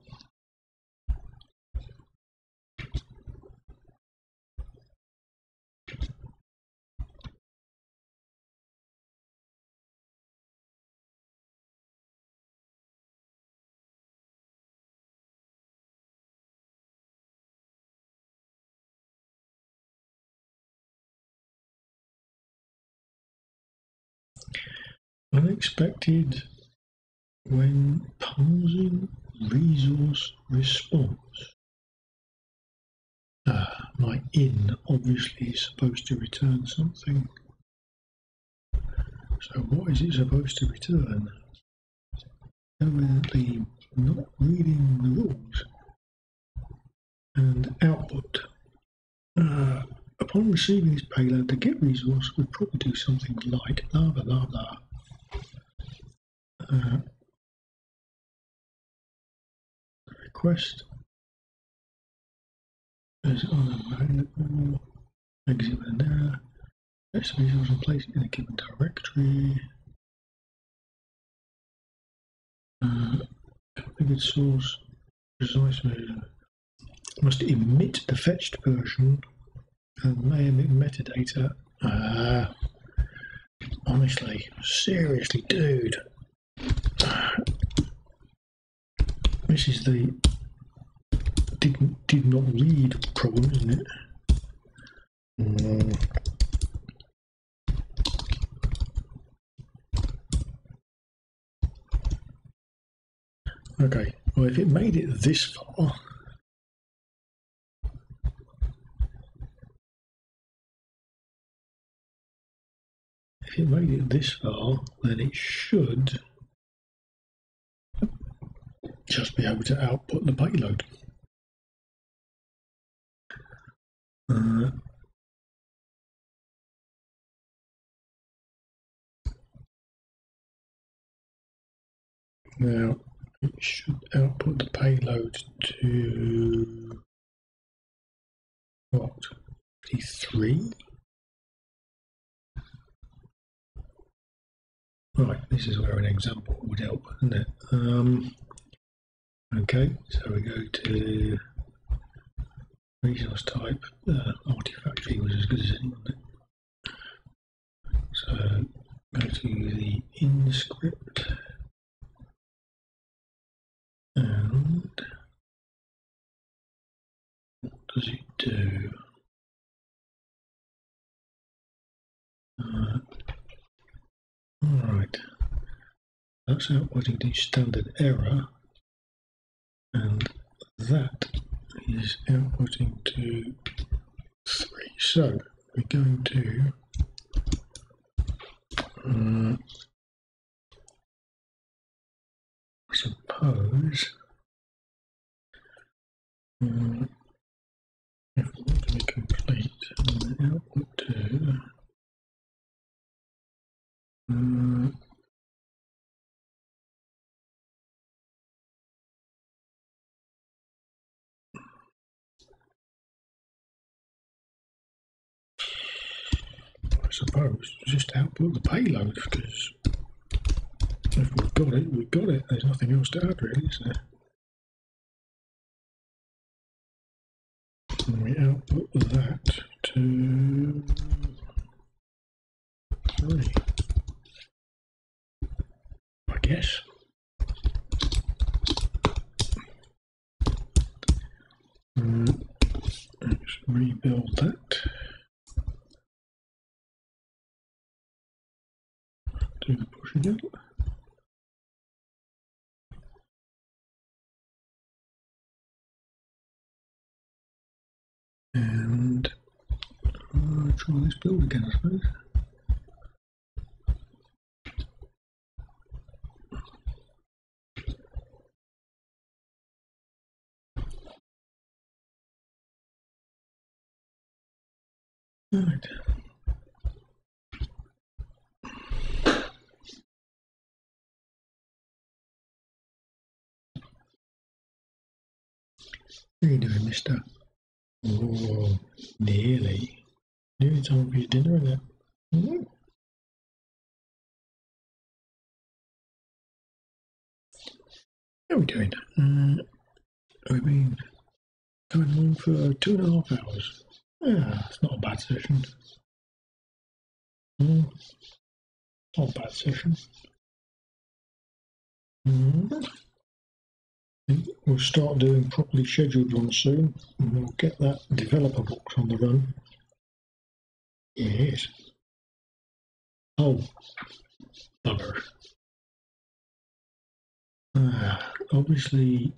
Unexpected. When parsing resource response, uh, my in obviously is supposed to return something. So what is it supposed to return? Evidently not reading the rules. And output. Uh, upon receiving this payload, the get resource would probably do something like blah blah blah blah. Uh, Request is unavailable, exit with an error, that's the resource in place in a given directory, uh, configured source, precise version, must emit the fetched version and may emit metadata. Ah, honestly, seriously, dude. This is the did, did not read problem, isn't it? Mm. Okay, well, if it made it this far, if it made it this far, then it should just be able to output the payload. Uh, now, it should output the payload to what? P three? Right, this is where an example would help, isn't it? Um, Okay, so we go to resource type. Uh, Artifactory was as good as anyone. So go to the in script and what does it do? Uh, all right, that's outputting the standard error. And that is outputting to three. So we're going to uh, suppose uh, if we want to be complete, then output to uh, suppose, just output the payload, because if we've got it, we've got it. There's nothing else to add, really, is there? And we output that to three, I guess. Uh, let's rebuild that. Do the push again. And I'll try this build again, I suppose. Right. How are you doing, mister? Oh, nearly. Nearly time for your dinner, isn't it? Mm-hmm. How are we doing? Uh, we've been coming along for two and a half hours. Yeah, it's not a bad session. Mm. Not a bad session. Mm. We'll start doing properly scheduled ones soon, and we'll get that developer box on the run. Yes. Oh, bugger. Ah, obviously,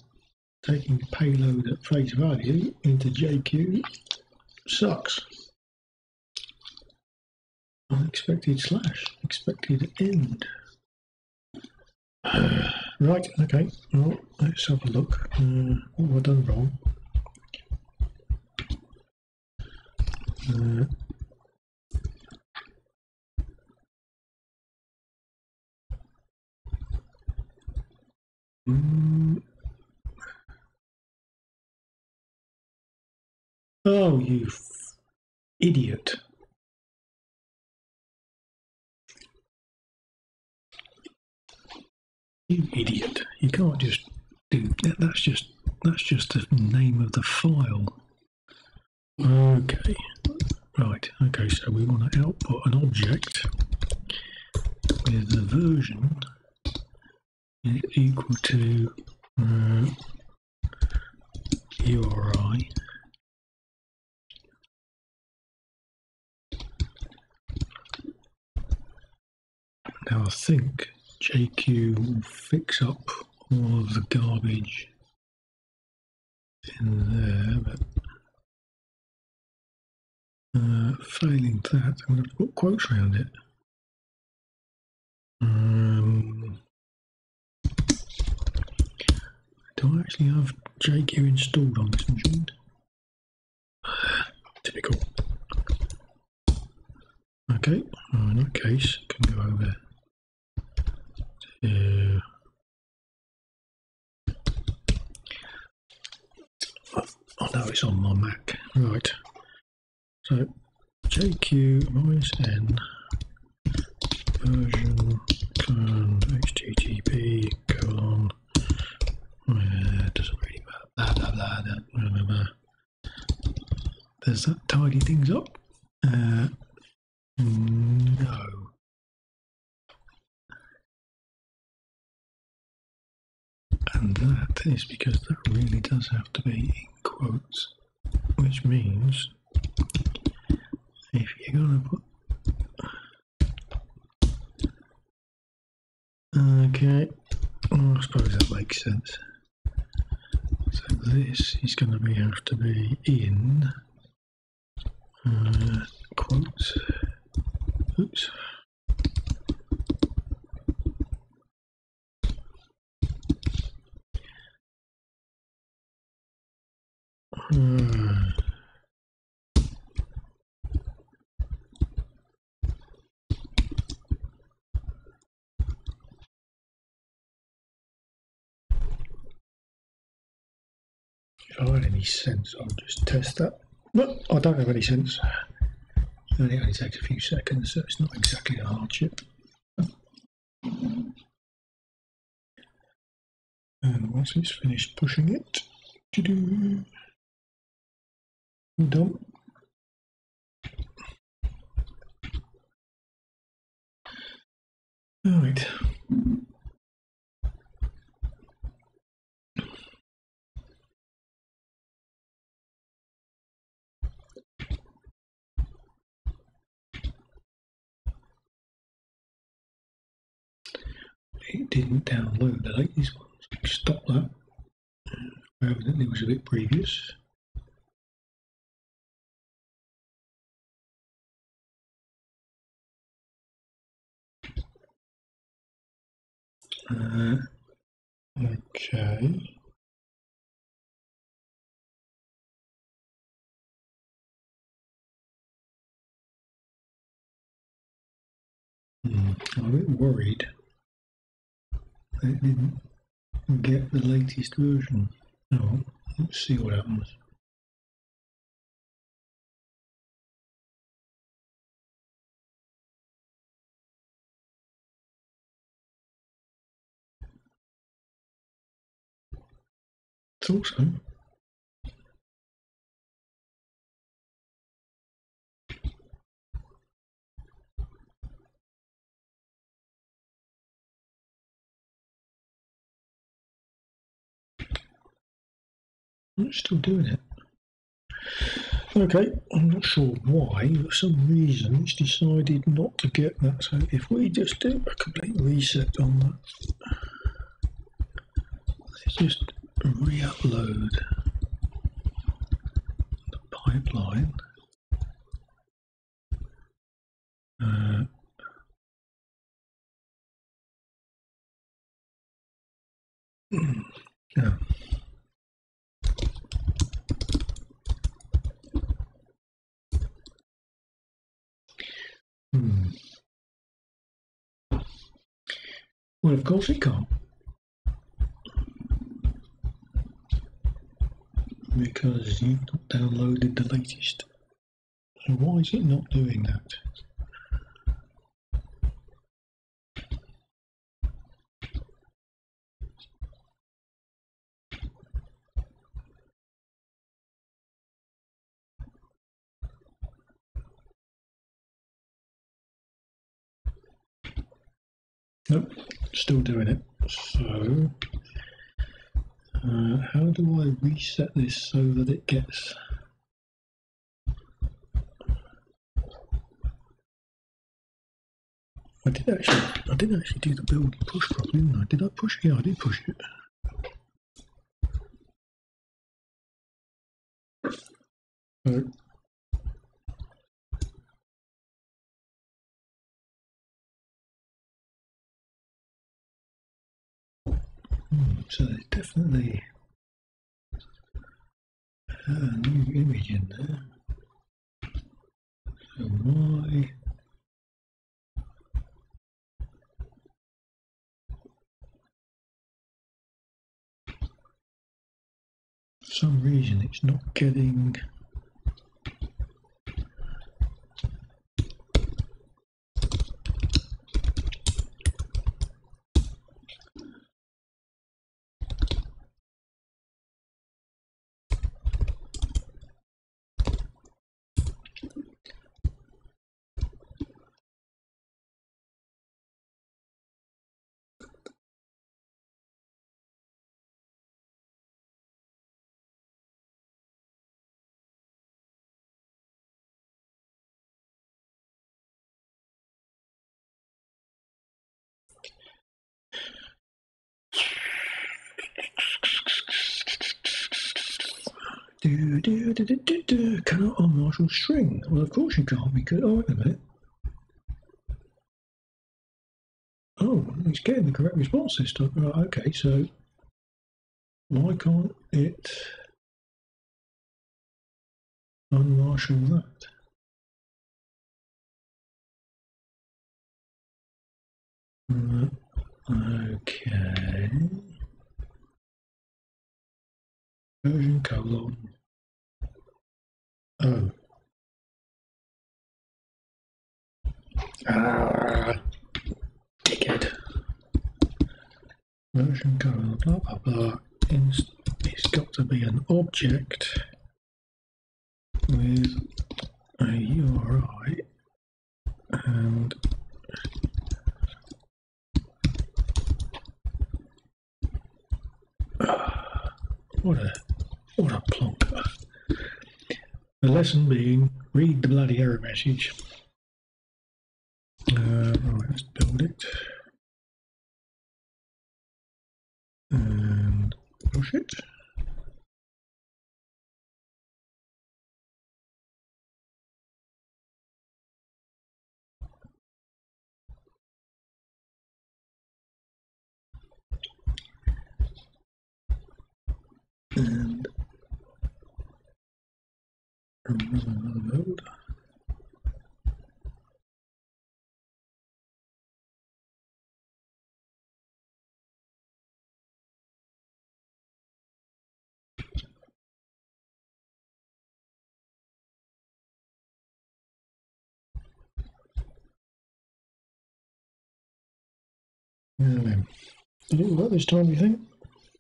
taking payload at face value into J Q. Sucks. Unexpected slash. Expected end. Uh, right, okay. Well, let's have a look. Uh, what have I done wrong? Uh, mm, Oh, you f idiot. You idiot. You can't just do that. That's just, that's just the name of the file. Okay. Right. Okay. So we want to output an object with the version is equal to uh, U R I. Now I think J Q will fix up all of the garbage in there, but uh, failing that, I'm going to put quotes around it. Um, do I actually have J Q installed on this machine? Typical. Okay, well, in that case, I can go over. Uh, oh no, it's on my Mac. Right. So J Q minus N version colon H T T P colon uh, doesn't really matter. Blah blah blah blah blah blah. Does that tidy things up? Uh, no. And that is because that really does have to be in quotes, which means if you're gonna put, okay, well, I suppose that makes sense. So this is gonna be have to be in uh, quotes. Oops. Hmm. If I had any sense, I'll just test that. But I don't have any sense. and it only takes a few seconds, so it's not exactly a hardship. And once it's finished pushing it, doo-doo, done. All right. It didn't download the latest one. Stop that. Evidently was a bit previous. Uh, okay. Hmm. I'm a bit worried. I didn't get the latest version. Oh, let's see what happens. Thought so. I'm still doing it. Okay, I'm not sure why, for some reason it's decided not to get that, so if we just do a complete reset on that, let's just re-upload the pipeline. Uh, yeah. Hmm. Well, of course it can't, because you've not downloaded the latest. So why is it not doing that? Nope, still doing it. So, uh, how do I reset this so that it gets... I did actually, I did actually do the build push properly, didn't I? Did I push? Yeah, I did push it. So, So there's definitely a new image in there. So why? For some reason it's not getting Do, do, do, do, do, do. Cannot unmarshal string. Well, of course you can't, because... Oh, wait a minute. Oh, it's getting the correct response this time. Right, okay, so... Why can't it... unmarshal that? Right. Okay... Version colon. Oh. Uh, ticket. Version code, blah, blah, blah. It's got to be an object with a U R I and uh, what a what a plonker. The lesson being, read the bloody error message. Uh, right, let's build it and push it. And another build. And then, did it work this time, do you think?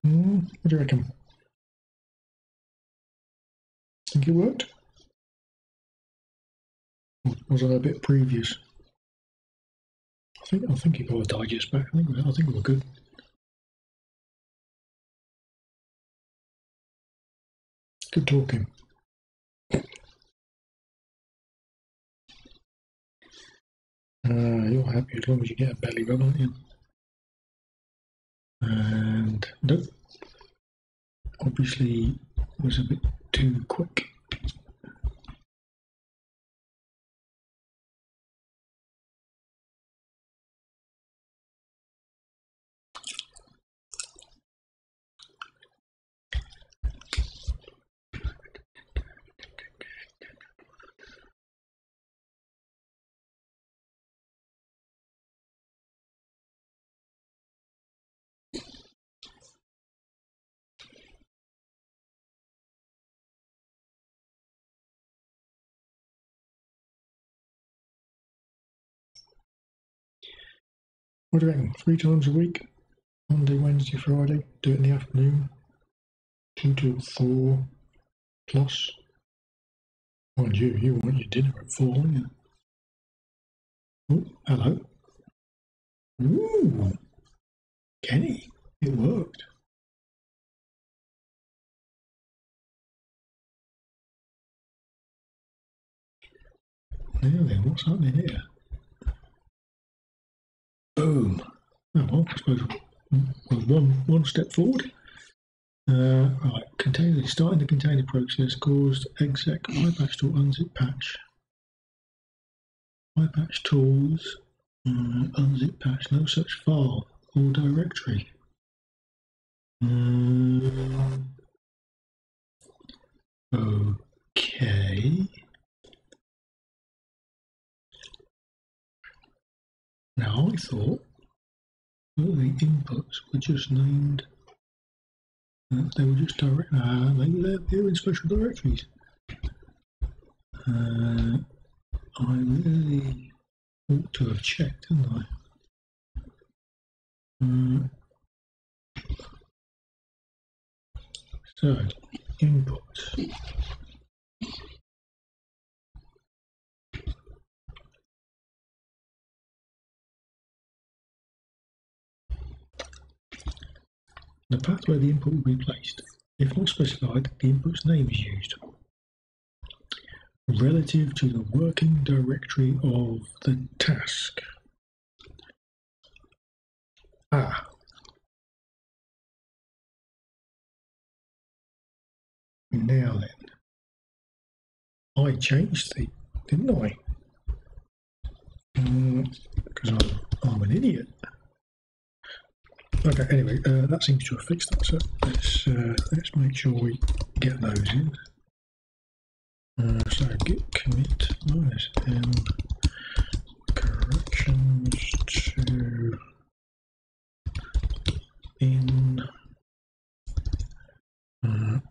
Mm, what do you reckon? Think it worked? Or was I a bit previous? I think I think you got a digest back. I think I think we were good. Good talking. Uh, you're happy as long as you get a belly rub, aren't you? And nope. Obviously was a bit too quick. What do you reckon? Three times a week? Monday, Wednesday, Friday. Do it in the afternoon. Two till four. Plus. Mind you, you want your dinner at four, don't you? Oh, hello. Ooh. Kenny, it worked. Now then, what's happening here? Boom. Oh, well, I suppose well, one, one step forward. Uh, right, container, starting the container process caused exec PiPatch tool unzip patch. PiPatch tools, uh, unzip patch, no such file or directory. Um, okay. Now I thought all the inputs were just named, uh, they were just direct, ah, they were there in special directories. Uh, I really ought to have checked, didn't I? Uh, so, inputs. The path where the input will be placed. If not specified, the input's name is used. Relative to the working directory of the task. Ah. Now then. I changed the, didn't I? Because mm, I'm, I'm an idiot. Okay, anyway, uh, that seems to have fixed that, so let's, uh, let's make sure we get those in. Uh, so git commit minus m corrections to in uh, um,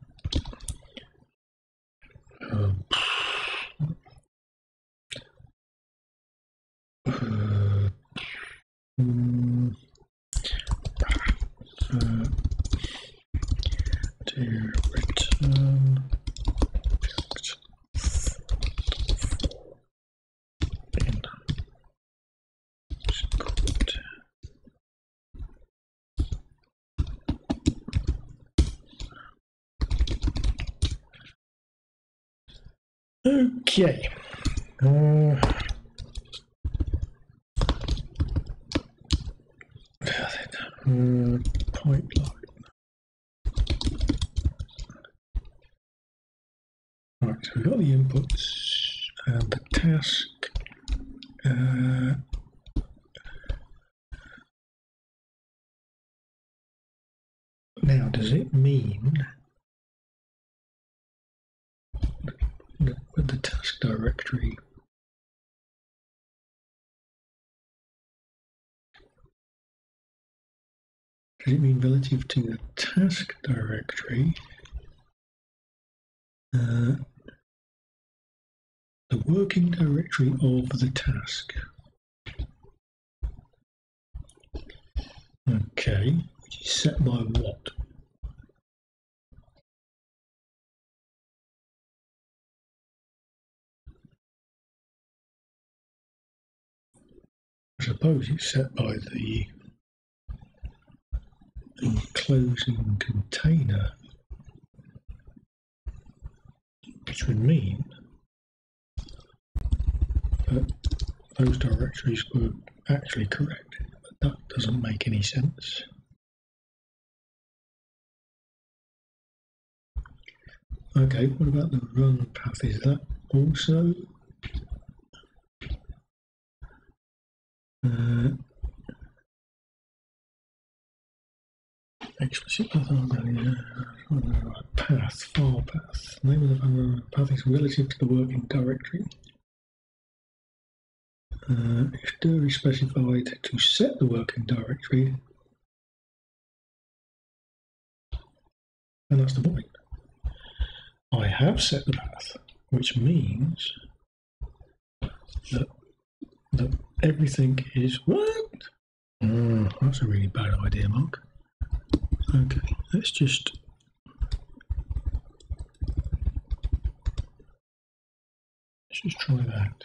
uh, to return build bin support. Okay. Uh, Uh, pipeline. Right, so we've got the inputs and the task. Uh, now, does it mean that with the task directory Does it mean relative to the task directory, uh, the working directory of the task? Okay, which is set by what? I suppose it's set by the enclosing container, which would mean that those directories were actually correct, but that doesn't make any sense. Okay, what about the run path? Is that also? Uh, Explicit path path, file path. Name of the path is relative to the working directory. Uh, externally specified to set the working directory. And that's the point. I have set the path, which means that, that everything is what? Mm, that's a really bad idea, Mark. Okay, let's just let's just try that.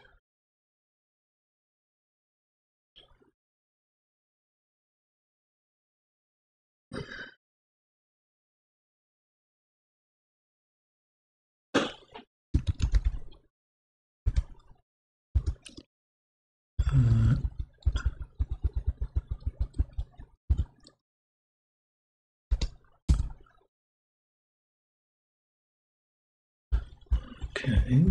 Uh, Okay.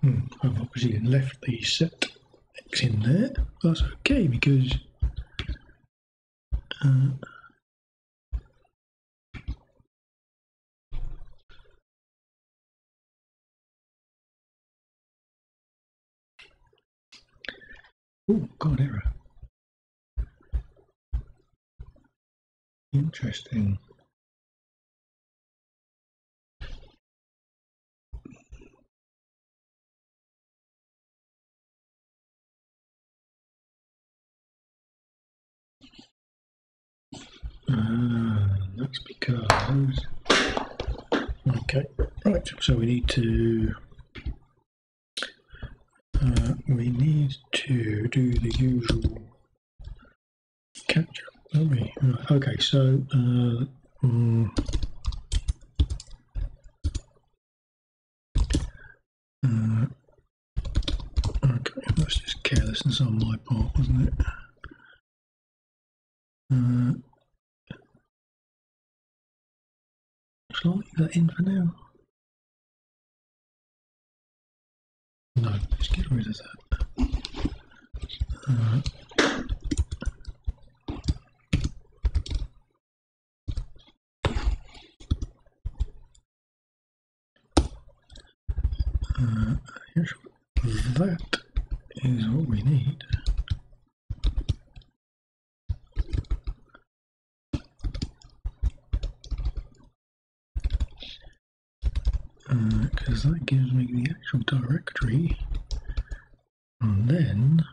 Hmm, I've obviously left the set X in there. That's okay because uh, oh, got an error. Interesting. Ah, that's because, okay, right, so we need to, uh, we need to do the usual capture, don't we? Right. Okay, so, uh, um, uh, okay, that's just carelessness on my part, wasn't it? Uh, Shall I leave that in for now? No, let's get rid of that. Uh, uh, usual. That is what we need. Because uh, that gives me the actual directory, and then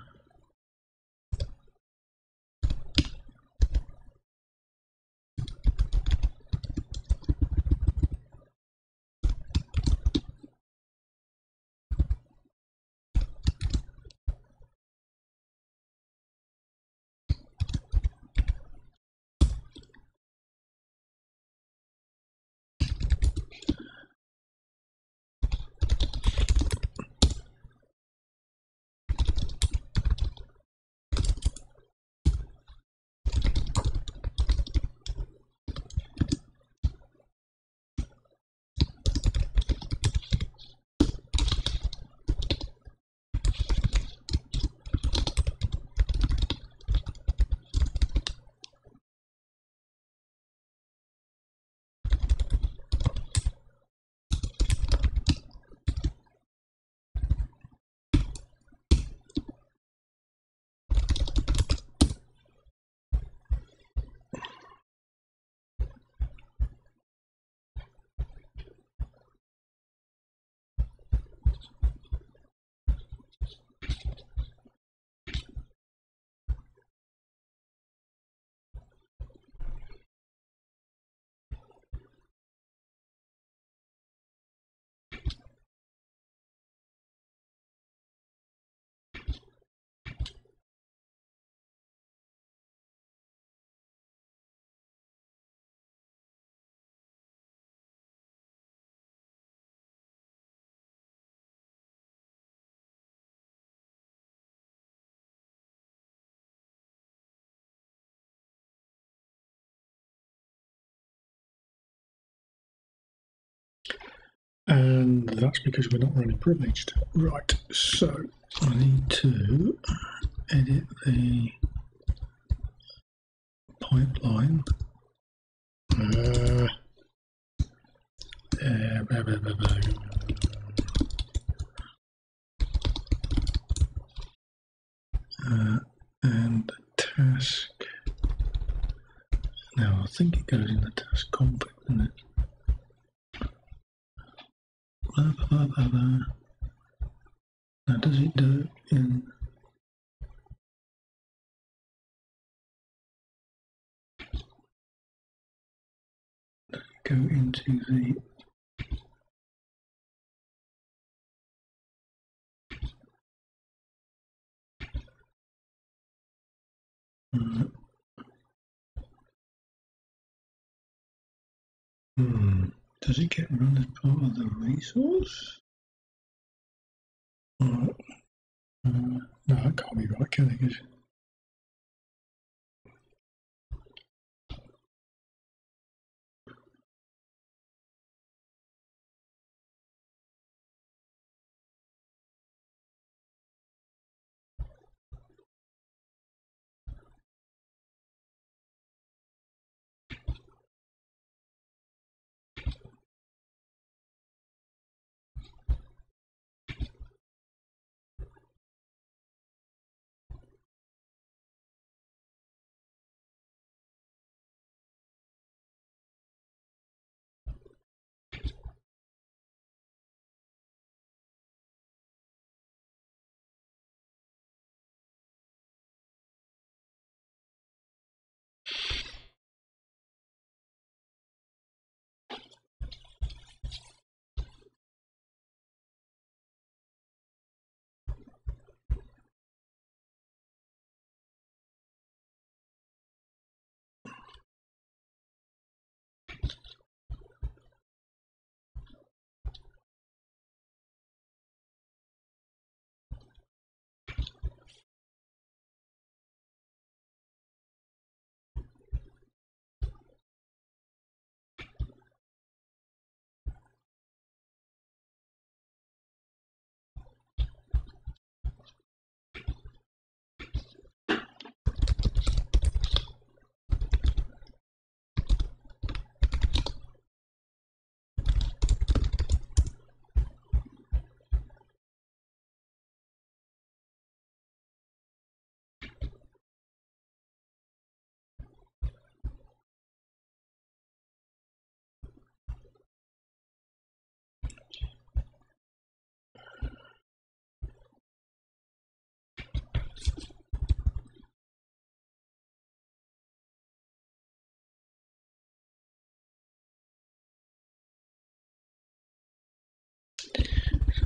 And that's because we're not running privileged. Right, so I need to edit the pipeline. Uh, uh, blah, blah, blah, blah. Uh, and the task. Now I think it goes in the task config, doesn't it? Blah, blah, blah, blah. Now, does it do it in? Does it go into the? Mm. Hmm. Does it get run as part of the resource? Right. Uh, no, that can't be right, can it?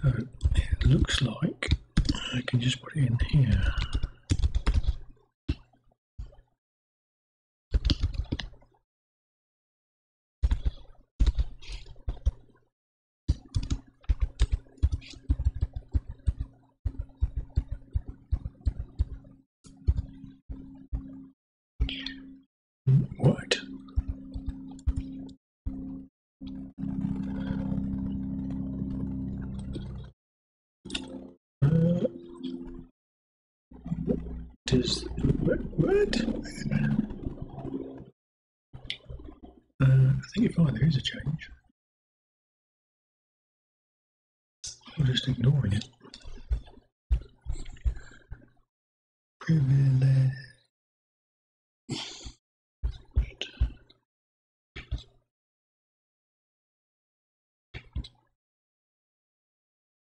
So it looks like I can just put it in here. What? Uh, does what? what? Uh, I think if oh, there is a change, I'm just ignoring it. Privilege.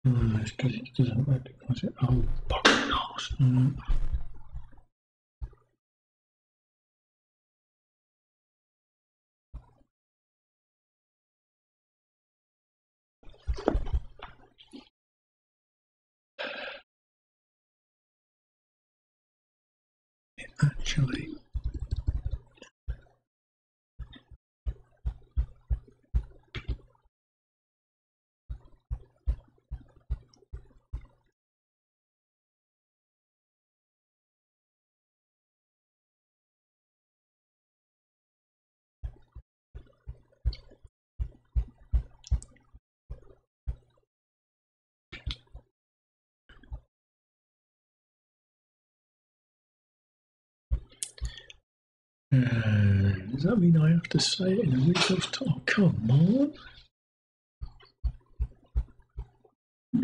No, it's because it doesn't work because it oh fucking knows. Mm. It actually Uh, does that mean I have to say it in a resource type? Oh, come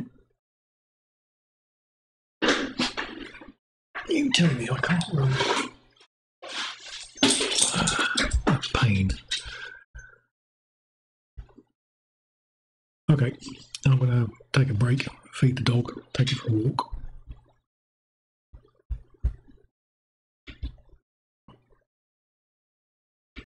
on! You tell me I can't run. Uh, pain. Okay, I'm going to take a break, feed the dog, take it for a walk.